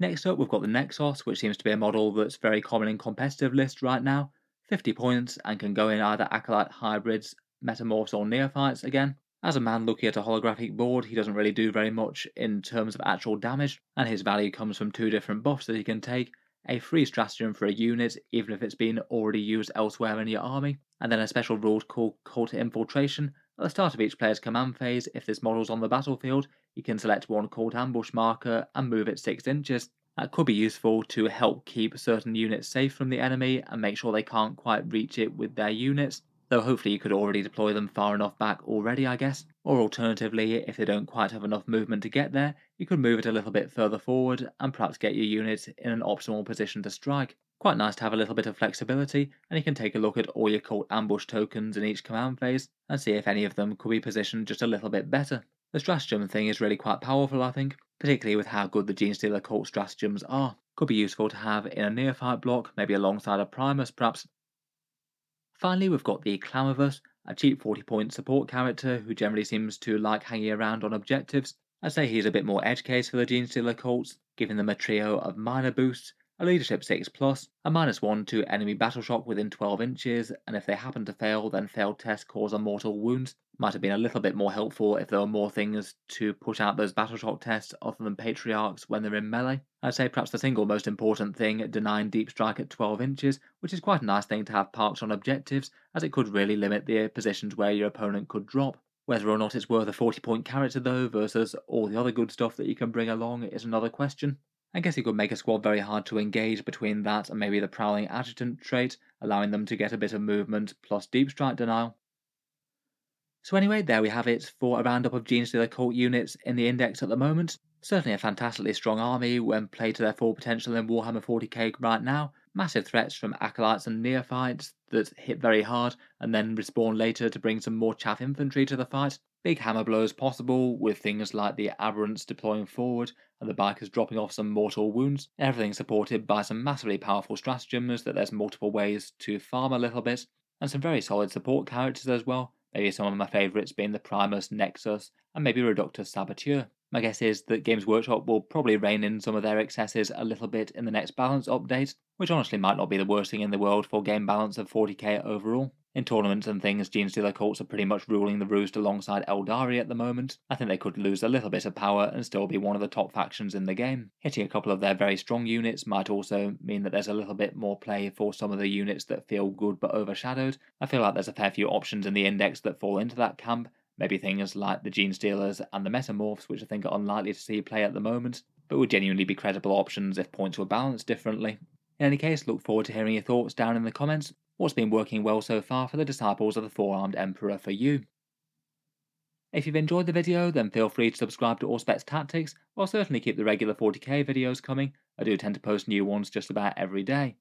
Next up we've got the Nexos, which seems to be a model that's very common in competitive lists right now. 50 points and can go in either Acolyte Hybrids, Metamorphs or Neophytes again. As a man looking at a holographic board he doesn't really do very much in terms of actual damage, and his value comes from 2 different buffs that he can take. A free stratagem for a unit even if it's been already used elsewhere in your army, and then a special rule called Cult Infiltration. At the start of each player's command phase, if this model's on the battlefield, you can select one Cult Ambush marker and move it 6 inches. That could be useful to help keep certain units safe from the enemy and make sure they can't quite reach it with their units, though hopefully you could already deploy them far enough back already I guess. Or alternatively, if they don't quite have enough movement to get there, you could move it a little bit further forward and perhaps get your unit in an optimal position to strike. Quite nice to have a little bit of flexibility, and you can take a look at all your Cult Ambush tokens in each command phase and see if any of them could be positioned just a little bit better. The stratagem thing is really quite powerful I think, particularly with how good the Genestealer Cult stratagems are. Could be useful to have in a Neophyte block, maybe alongside a Primus perhaps. Finally we've got the Clamavus, a cheap 40 point support character who generally seems to like hanging around on objectives. I'd say he's a bit more edge case for the Genestealer Cults, giving them a trio of minor boosts, a leadership 6+, a -1 to enemy battle shock within 12 inches, and if they happen to fail then failed tests cause a mortal wound. Might have been a little bit more helpful if there were more things to push out those battle shock tests other than Patriarchs when they're in melee. I'd say perhaps the single most important thing, denying deep strike at 12 inches, which is quite a nice thing to have parked on objectives as it could really limit the positions where your opponent could drop. Whether or not it's worth a 40 point character though versus all the other good stuff that you can bring along is another question. I guess he could make a squad very hard to engage between that and maybe the Prowling Adjutant trait, allowing them to get a bit of movement plus deep strike denial. So anyway, there we have it for a roundup of Genestealer Cult units in the index at the moment. Certainly a fantastically strong army when played to their full potential in Warhammer 40k right now. Massive threats from Acolytes and Neophytes that hit very hard and then respawn later to bring some more chaff infantry to the fight. Big hammer blows possible with things like the Aberrants deploying forward and the bikers dropping off some mortal wounds. Everything supported by some massively powerful stratagems that there's multiple ways to farm a little bit, and some very solid support characters as well, maybe some of my favourites being the Primus, Nexus and maybe Reductor Saboteur. My guess is that Games Workshop will probably rein in some of their excesses a little bit in the next balance update, which honestly might not be the worst thing in the world for game balance of 40k overall. In tournaments and things, Genestealer Cults are pretty much ruling the roost alongside Eldari at the moment. I think they could lose a little bit of power and still be one of the top factions in the game. Hitting a couple of their very strong units might also mean that there's a little bit more play for some of the units that feel good but overshadowed. I feel like there's a fair few options in the index that fall into that camp. Maybe things like the Genestealers and the Metamorphs, which I think are unlikely to see play at the moment, but would genuinely be credible options if points were balanced differently. In any case, look forward to hearing your thoughts down in the comments. What's been working well so far for the Disciples of the Four-Armed Emperor for you? If you've enjoyed the video then feel free to subscribe to Auspex Tactics. I'll certainly keep the regular 40k videos coming. I do tend to post new ones just about every day.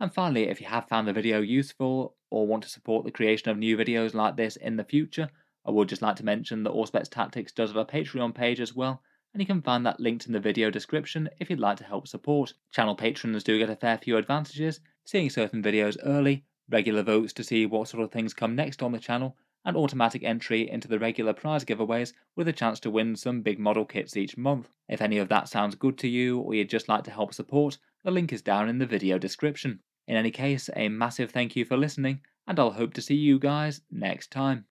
And finally, if you have found the video useful or want to support the creation of new videos like this in the future, I would just like to mention that Auspex Tactics does have a Patreon page as well, and you can find that linked in the video description if you'd like to help support. Channel patrons do get a fair few advantages, seeing certain videos early, regular votes to see what sort of things come next on the channel, and automatic entry into the regular prize giveaways with a chance to win some big model kits each month. If any of that sounds good to you or you'd just like to help support, the link is down in the video description. In any case, a massive thank you for listening, and I'll hope to see you guys next time.